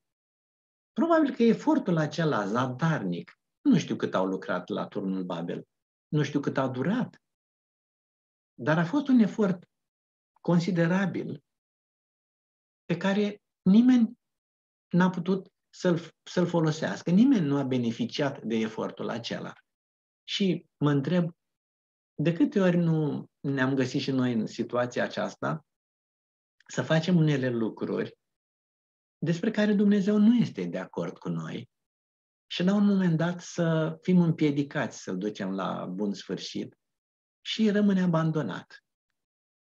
probabil că efortul acela zadarnic, nu știu cât au lucrat la turnul Babel, nu știu cât a durat, dar a fost un efort considerabil pe care nimeni n-a putut să-l, să-l folosească, nimeni nu a beneficiat de efortul acela. Și mă întreb, de câte ori nu ne-am găsit și noi în situația aceasta să facem unele lucruri despre care Dumnezeu nu este de acord cu noi și la un moment dat să fim împiedicați să-l ducem la bun sfârșit și rămâne abandonat.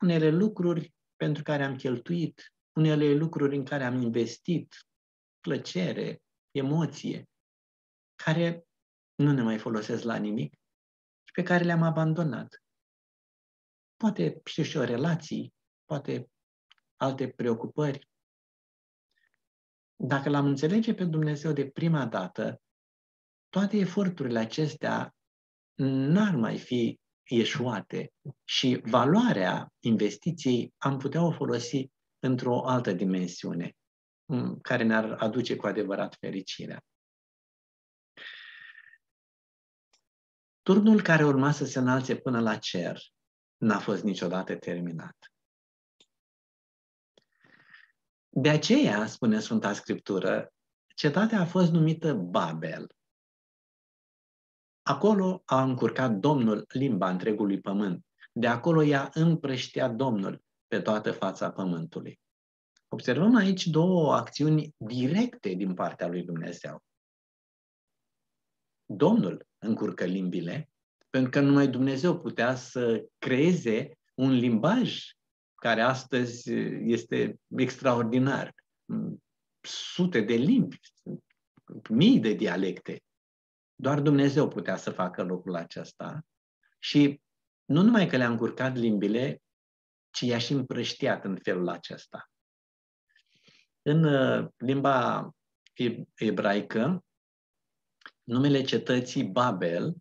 Unele lucruri pentru care am cheltuit, unele lucruri în care am investit, plăcere, emoție, care nu ne mai folosesc la nimic și pe care le-am abandonat. Poate știu și eu, relații, poate alte preocupări. Dacă l-am înțelege pe Dumnezeu de prima dată, toate eforturile acestea n-ar mai fi ieșuate și valoarea investiției am putea o folosi într-o altă dimensiune care ne-ar aduce cu adevărat fericirea. Turnul care urma să se înalțe până la cer n-a fost niciodată terminat. De aceea, spune Sfânta Scriptură, cetatea a fost numită Babel. Acolo a încurcat Domnul limba întregului pământ. De acolo i-a împrăștiat Domnul pe toată fața pământului. Observăm aici două acțiuni directe din partea lui Dumnezeu. Domnul încurcă limbile, pentru că numai Dumnezeu putea să creeze un limbaj care astăzi este extraordinar. Sute de limbi, mii de dialecte. Doar Dumnezeu putea să facă lucrul acesta și nu numai că le-a încurcat limbile, ci i-a și împrăștiat în felul acesta. În limba ebraică, numele cetății Babel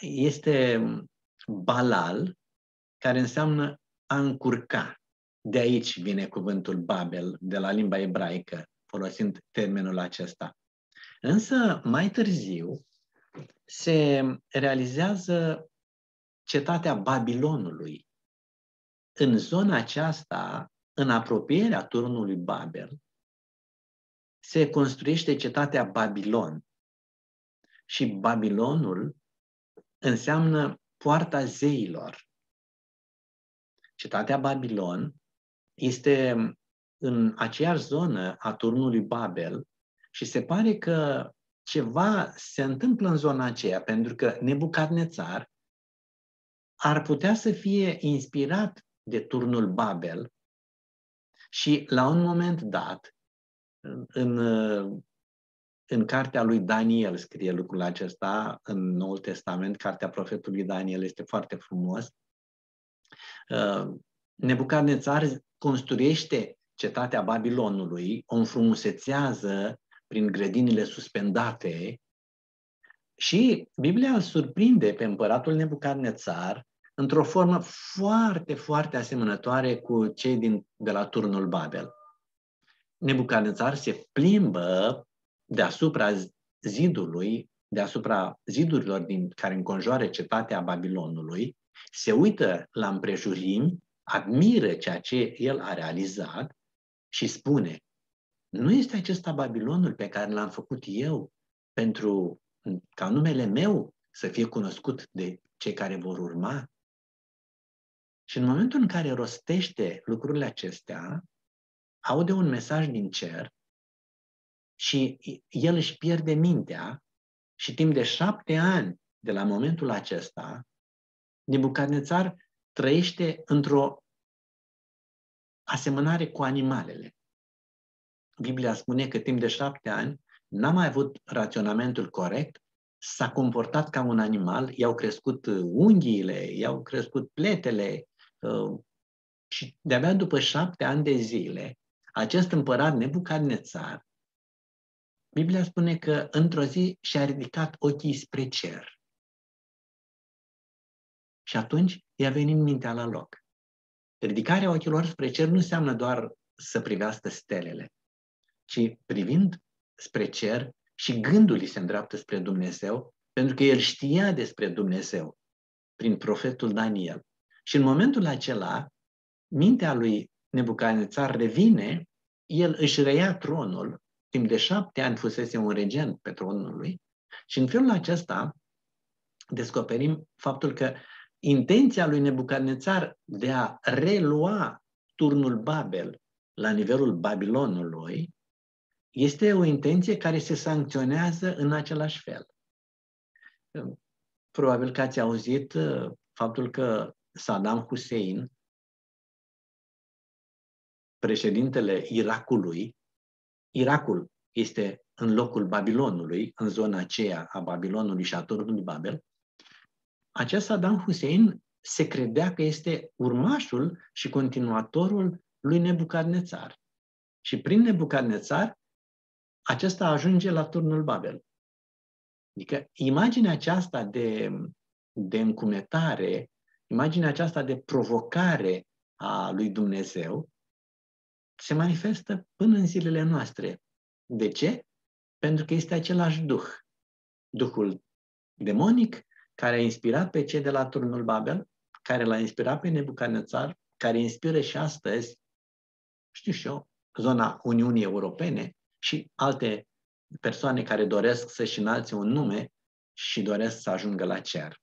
este Balal, care înseamnă a încurca. De aici vine cuvântul Babel, de la limba ebraică, folosind termenul acesta. Însă, mai târziu, se realizează cetatea Babilonului. În zona aceasta, în apropierea turnului Babel, se construiește cetatea Babilon. Și Babilonul înseamnă poarta zeilor. Cetatea Babilon este în aceeași zonă a turnului Babel și se pare că ceva se întâmplă în zona aceea, pentru că Nebucadnețar ar putea să fie inspirat de turnul Babel și la un moment dat, în, în cartea lui Daniel scrie lucrul acesta, în Noul Testament, cartea profetului Daniel este foarte frumos, Nebucadnețar construiește cetatea Babilonului, o înfrumusețează prin grădinile suspendate și Biblia îl surprinde pe împăratul Nebucadnețar într-o formă foarte, foarte asemănătoare cu cei din, de la turnul Babel. Nebucadnețar se plimbă deasupra zidului deasupra zidurilor din care înconjoară cetatea Babilonului, se uită la împrejurimi, admiră ceea ce el a realizat și spune: nu este acesta Babilonul pe care l-am făcut eu pentru ca numele meu să fie cunoscut de cei care vor urma? Și în momentul în care rostește lucrurile acestea, aude un mesaj din cer și el își pierde mintea și timp de șapte ani de la momentul acesta, Nebucadnețar trăiește într-o asemănare cu animalele. Biblia spune că timp de șapte ani n-a mai avut raționamentul corect, s-a comportat ca un animal, i-au crescut unghiile, i-au crescut pletele și de-abia după șapte ani de zile, acest împărat Nebucadnețar, Biblia spune că într-o zi și-a ridicat ochii spre cer. Și atunci i-a venit mintea la loc. Ridicarea ochilor spre cer nu înseamnă doar să privească stelele, ci privind spre cer și gândul îi se îndreaptă spre Dumnezeu, pentru că el știa despre Dumnezeu prin profetul Daniel. Și în momentul acela, mintea lui Nebucadnețar revine, el își reia tronul, timp de șapte ani fusese un regent pe tronul lui, și în felul acesta descoperim faptul că intenția lui Nebucadnețar de a relua turnul Babel la nivelul Babilonului este o intenție care se sancționează în același fel. Probabil că ați auzit faptul că Saddam Hussein, președintele Irakului, Irakul este în locul Babilonului, în zona aceea a Babilonului și a turnului Babel, acest Saddam Hussein se credea că este urmașul și continuatorul lui Nebucadnețar. Și prin Nebucadnețar, acesta ajunge la turnul Babel. Adică imaginea aceasta de, de încumetare, imaginea aceasta de provocare a lui Dumnezeu, se manifestă până în zilele noastre. De ce? Pentru că este același duh. Duhul demonic care a inspirat pe cei de la turnul Babel, care l-a inspirat pe Nebucadnețar, care inspiră și astăzi, știu și eu, zona Uniunii Europene și alte persoane care doresc să-și înalțe un nume și doresc să ajungă la cer.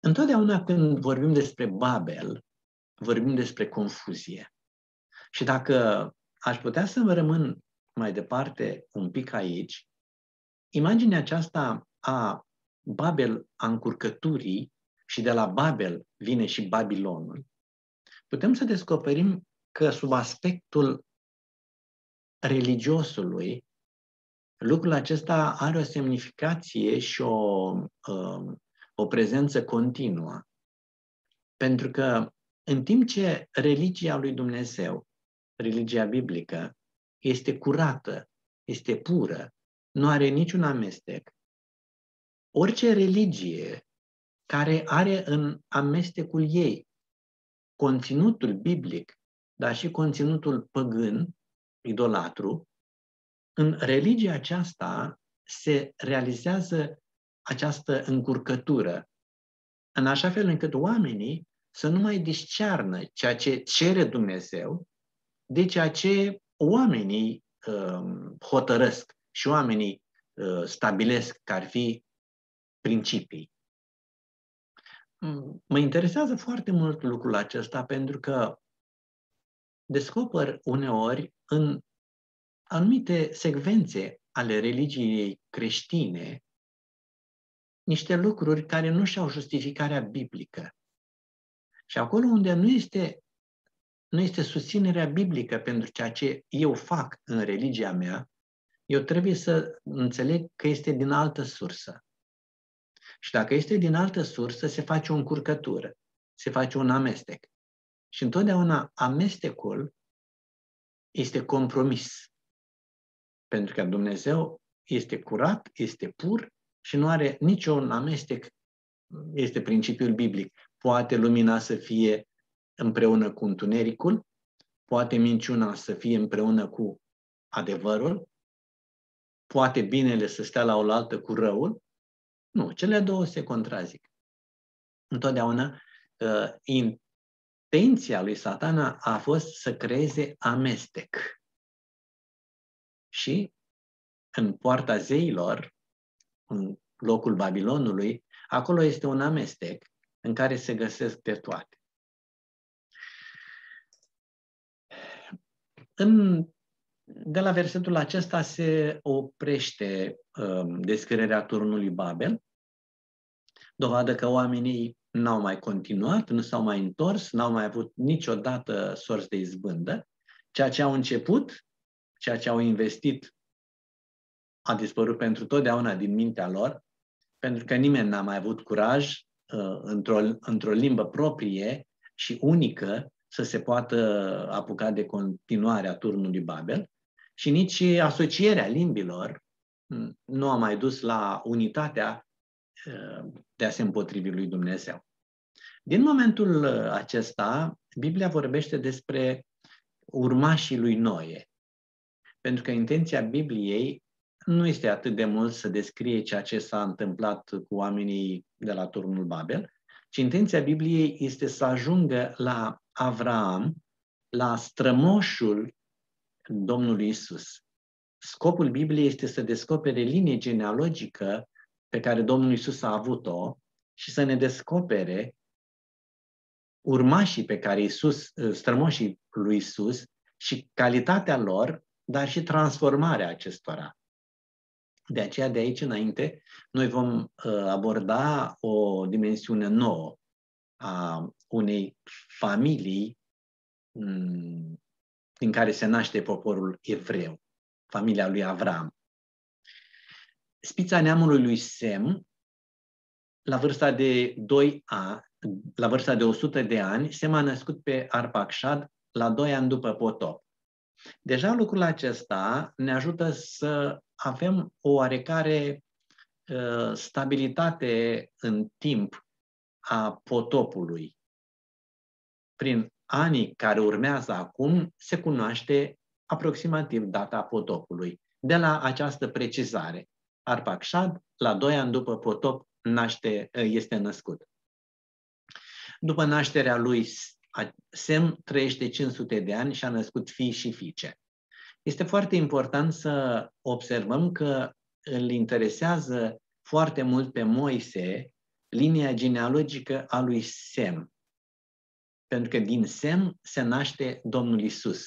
Întotdeauna când vorbim despre Babel, vorbim despre confuzie. Și dacă aș putea să vă rămân mai departe un pic aici, imaginea aceasta a Babel, a încurcăturii, și de la Babel vine și Babilonul, putem să descoperim că sub aspectul religiosului, lucrul acesta are o semnificație și o, o prezență continuă. Pentru că în timp ce religia lui Dumnezeu, religia biblică, este curată, este pură, nu are niciun amestec, orice religie care are în amestecul ei conținutul biblic, dar și conținutul păgân, idolatru, în religia aceasta se realizează această încurcătură, în așa fel încât oamenii să nu mai discearnă ceea ce cere Dumnezeu de ceea ce oamenii uh, hotărăsc și oamenii uh, stabilesc că ar fi principii. Mă interesează foarte mult lucrul acesta pentru că descoper uneori în anumite secvențe ale religiei creștine niște lucruri care nu și-au justificarea biblică. Și acolo unde nu este, nu este susținerea biblică pentru ceea ce eu fac în religia mea, eu trebuie să înțeleg că este din altă sursă. Și dacă este din altă sursă, se face o încurcătură, se face un amestec. Și întotdeauna amestecul este compromis. Pentru că Dumnezeu este curat, este pur și nu are niciun amestec, este principiul biblic. Poate lumina să fie împreună cu întunericul, poate minciuna să fie împreună cu adevărul, poate binele să stea la oaltă cu răul? Nu, cele două se contrazic. Întotdeauna intenția lui Satana a fost să creeze amestec. Și în Poarta Zeilor, în locul Babilonului, acolo este un amestec în care se găsesc de toate. În, de la versetul acesta se oprește uh, descrierea turnului Babel, dovadă că oamenii n-au mai continuat, nu s-au mai întors, n-au mai avut niciodată sorți de izbândă. Ceea ce au început, ceea ce au investit, a dispărut pentru totdeauna din mintea lor, pentru că nimeni n-a mai avut curaj uh, într-o, într-o limbă proprie și unică să se poată apuca de continuarea turnului Babel, și nici asocierea limbilor nu a mai dus la unitatea de a se împotrivi lui Dumnezeu. Din momentul acesta, Biblia vorbește despre urmașii lui Noe, pentru că intenția Bibliei nu este atât de mult să descrie ceea ce s-a întâmplat cu oamenii de la turnul Babel, ci intenția Bibliei este să ajungă la Avram, la strămoșul Domnului Isus. Scopul Bibliei este să descopere linie genealogică pe care Domnul Isus a avut-o și să ne descopere urmașii pe care Isus, strămoșii lui Isus, și calitatea lor, dar și transformarea acestora. De aceea, de aici înainte, noi vom aborda o dimensiune nouă a unei familii din care se naște poporul evreu, familia lui Avram. Spița neamului lui Sem, la vârsta de doi ani, la vârsta de o sută de ani, Sem a născut pe Arpacșad la doi ani după potop. Deja lucrul acesta ne ajută să avem o oarecare uh, stabilitate în timp a potopului. Prin anii care urmează acum se cunoaște aproximativ data potopului. De la această precizare, Arpacșad, la doi ani după potop, naște, este născut. După nașterea lui Sem trăiește cinci sute de ani și a născut fii și fiice. Este foarte important să observăm că îl interesează foarte mult pe Moise linia genealogică a lui Sem, pentru că din Sem se naște Domnul Isus,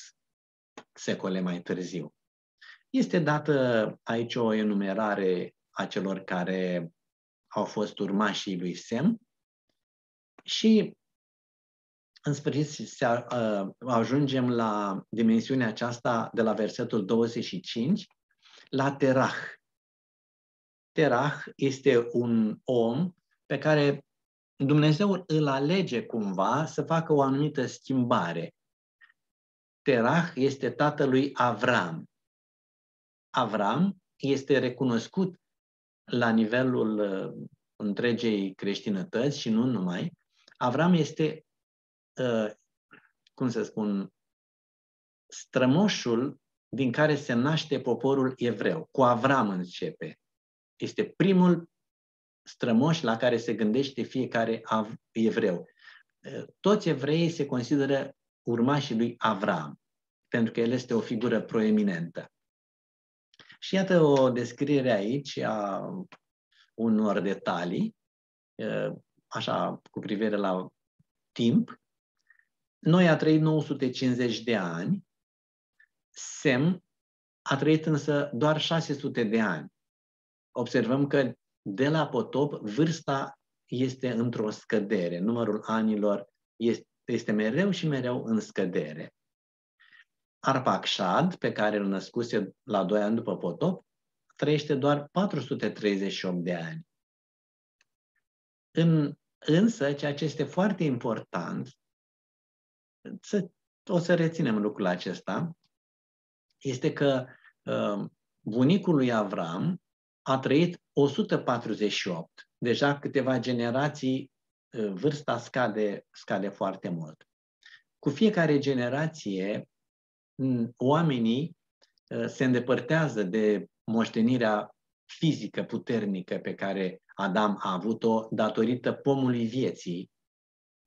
secole mai târziu. Este dată aici o enumerare a celor care au fost urmașii lui Sem și, în sfârșit, se ajungem la dimensiunea aceasta de la versetul douăzeci și cinci, la Terah. Terah este un om pe care Dumnezeu îl alege cumva să facă o anumită schimbare. Terah este tatălui Avram. Avram este recunoscut la nivelul întregei creștinătăți și nu numai. Avram este, cum să spun, strămoșul din care se naște poporul evreu. Cu Avram începe. Este primul strămoși la care se gândește fiecare evreu. Toți evreii se consideră urmașii lui Avram, pentru că el este o figură proeminentă. Și iată o descriere aici a unor detalii, așa cu privire la timp. Noi a trăit nouă sute cincizeci de ani, Sem a trăit însă doar șase sute de ani. Observăm că de la potop, vârsta este într-o scădere. Numărul anilor este, este mereu și mereu în scădere. Arpacșad, pe care îl născuse la doi ani după potop, trăiește doar patru sute treizeci și opt de ani. În, însă, ceea ce este foarte important, să, o să reținem lucrul acesta, este că uh, bunicul lui Avram a trăit o sută patruzeci și opt. Deja câteva generații vârsta scade, scade foarte mult. Cu fiecare generație oamenii se îndepărtează de moștenirea fizică puternică pe care Adam a avut-o datorită pomului vieții,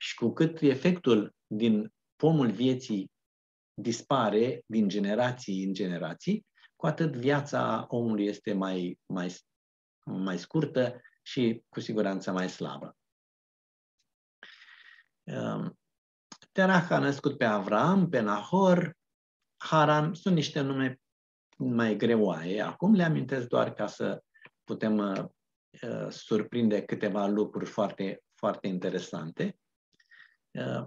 și cu cât efectul din pomul vieții dispare din generații în generații, cu atât viața omului este mai, mai, mai scurtă și cu siguranță mai slabă. Terah a născut pe Avram, pe Nahor, Haran, sunt niște nume mai greoaie. Acum le amintesc doar ca să putem uh, surprinde câteva lucruri foarte, foarte interesante. Uh,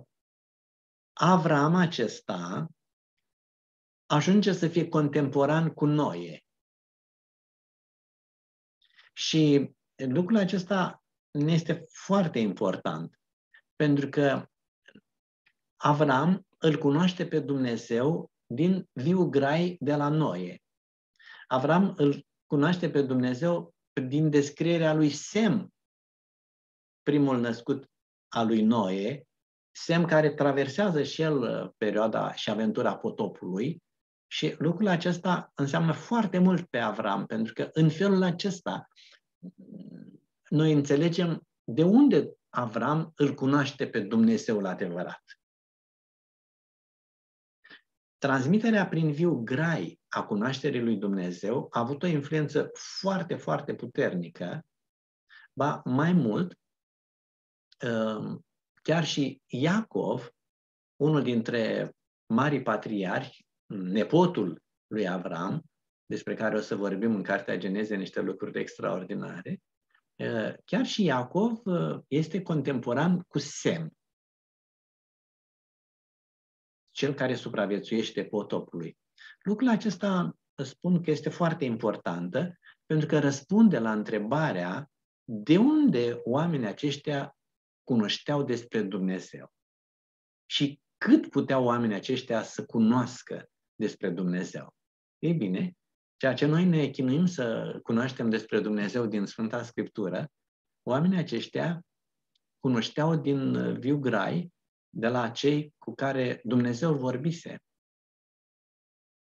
Avram acesta ajunge să fie contemporan cu Noe. Și lucrul acesta ne este foarte important, pentru că Avram îl cunoaște pe Dumnezeu din viu grai de la Noe. Avram îl cunoaște pe Dumnezeu din descrierea lui Sem, primul născut al lui Noe, Sem care traversează și el perioada și aventura potopului, și lucrul acesta înseamnă foarte mult pe Avram, pentru că în felul acesta noi înțelegem de unde Avram îl cunoaște pe Dumnezeul adevărat. Transmiterea prin viu grai a cunoașterii lui Dumnezeu a avut o influență foarte, foarte puternică, ba mai mult, chiar și Iacov, unul dintre marii patriarhi, nepotul lui Avram, despre care o să vorbim în Cartea Geneze, niște lucruri extraordinare, chiar și Iacov este contemporan cu Sem, cel care supraviețuiește potopului. Lucrul acesta spun că este foarte importantă, pentru că răspunde la întrebarea de unde oamenii aceștia cunoșteau despre Dumnezeu și cât puteau oamenii aceștia să cunoască despre Dumnezeu. Ei bine, ceea ce noi ne chinuim să cunoaștem despre Dumnezeu din Sfânta Scriptură, oamenii aceștia cunoșteau din viu grai de la cei cu care Dumnezeu vorbise,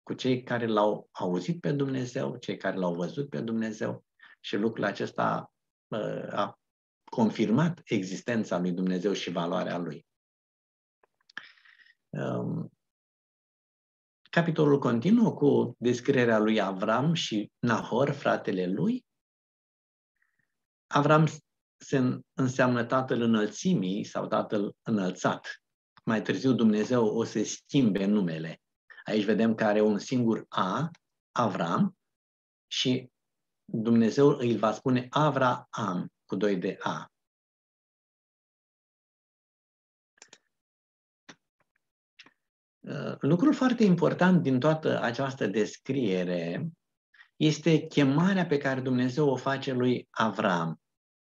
cu cei care l-au auzit pe Dumnezeu, cei care l-au văzut pe Dumnezeu, și lucrul acesta a confirmat existența lui Dumnezeu și valoarea lui. Capitolul continuă cu descrierea lui Avram și Nahor, fratele lui. Avram se înseamnă tatăl înălțimii sau tatăl înălțat. Mai târziu Dumnezeu o să schimbe numele. Aici vedem că are un singur A, Avram, și Dumnezeu îl va spune Avra-am, cu doi de A. Lucrul foarte important din toată această descriere este chemarea pe care Dumnezeu o face lui Avram.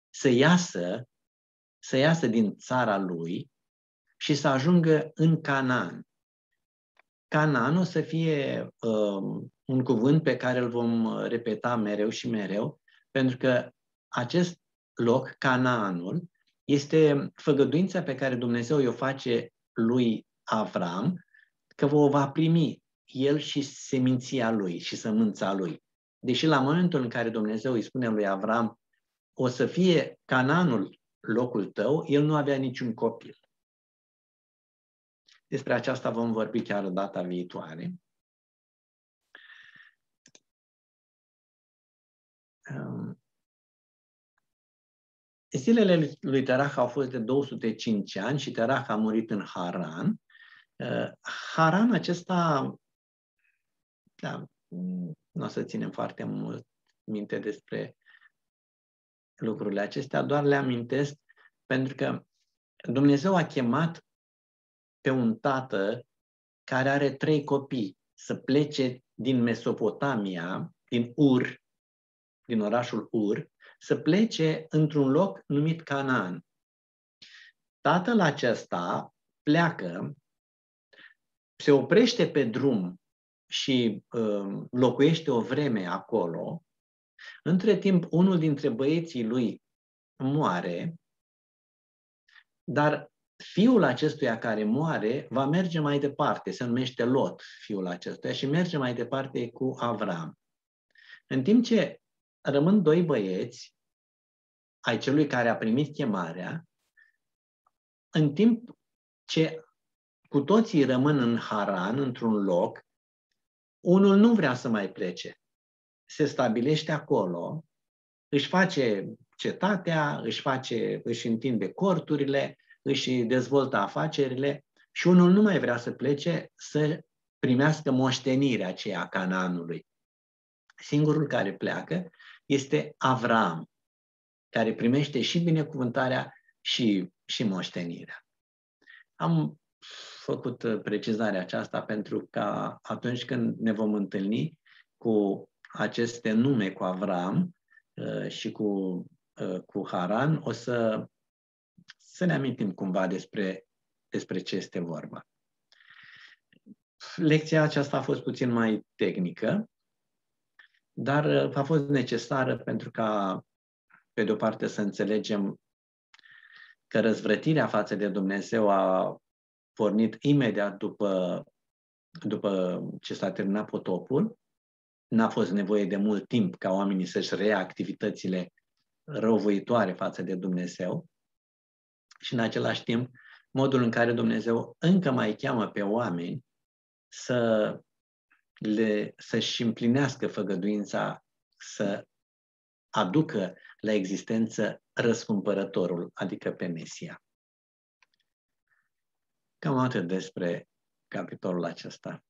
Să iasă, să iasă din țara lui și să ajungă în Canaan. Canaan o să fie um, un cuvânt pe care îl vom repeta mereu și mereu, pentru că acest loc, Canaanul, este făgăduința pe care Dumnezeu i-o face lui Avram, că o va primi el și seminția lui și sămânța lui. Deși la momentul în care Dumnezeu îi spune lui Avram o să fie Canaanul locul tău, el nu avea niciun copil. Despre aceasta vom vorbi chiar data viitoare. Zilele lui Terah au fost de două sute cinci ani și Terah a murit în Haran. Haran acesta, da, nu o să ținem foarte mult minte despre lucrurile acestea, doar le amintesc pentru că Dumnezeu a chemat pe un tată care are trei copii să plece din Mesopotamia, din Ur, din orașul Ur, să plece într-un loc numit Canaan. Tatăl acesta pleacă, se oprește pe drum și uh, locuiește o vreme acolo. Între timp, unul dintre băieții lui moare, dar fiul acestuia care moare va merge mai departe, se numește Lot, fiul acestuia, și merge mai departe cu Avram. În timp ce rămân doi băieți ai celui care a primit chemarea, în timp ce cu toții rămân în Haran, într-un loc, unul nu vrea să mai plece. Se stabilește acolo, își face cetatea, își, face, își întinde corturile, își dezvoltă afacerile și unul nu mai vrea să plece să primească moștenirea aceea a Canaanului. Singurul care pleacă este Avram, care primește și binecuvântarea și, și moștenirea. Am făcut precizarea aceasta pentru că atunci când ne vom întâlni cu aceste nume, cu Avram și cu, cu Haran, o să, să ne amintim cumva despre, despre ce este vorba. Lecția aceasta a fost puțin mai tehnică, dar a fost necesară pentru ca, pe de-o parte, să înțelegem că răzvrătirea față de Dumnezeu a pornit imediat după, după ce s-a terminat potopul. N-a fost nevoie de mult timp ca oamenii să-și reia activitățile răuvoitoare față de Dumnezeu. Și în același timp, modul în care Dumnezeu încă mai cheamă pe oameni să le, să-și împlinească făgăduința, să aducă la existență răscumpărătorul, adică pe Mesia. Cam atât despre capitolul acesta.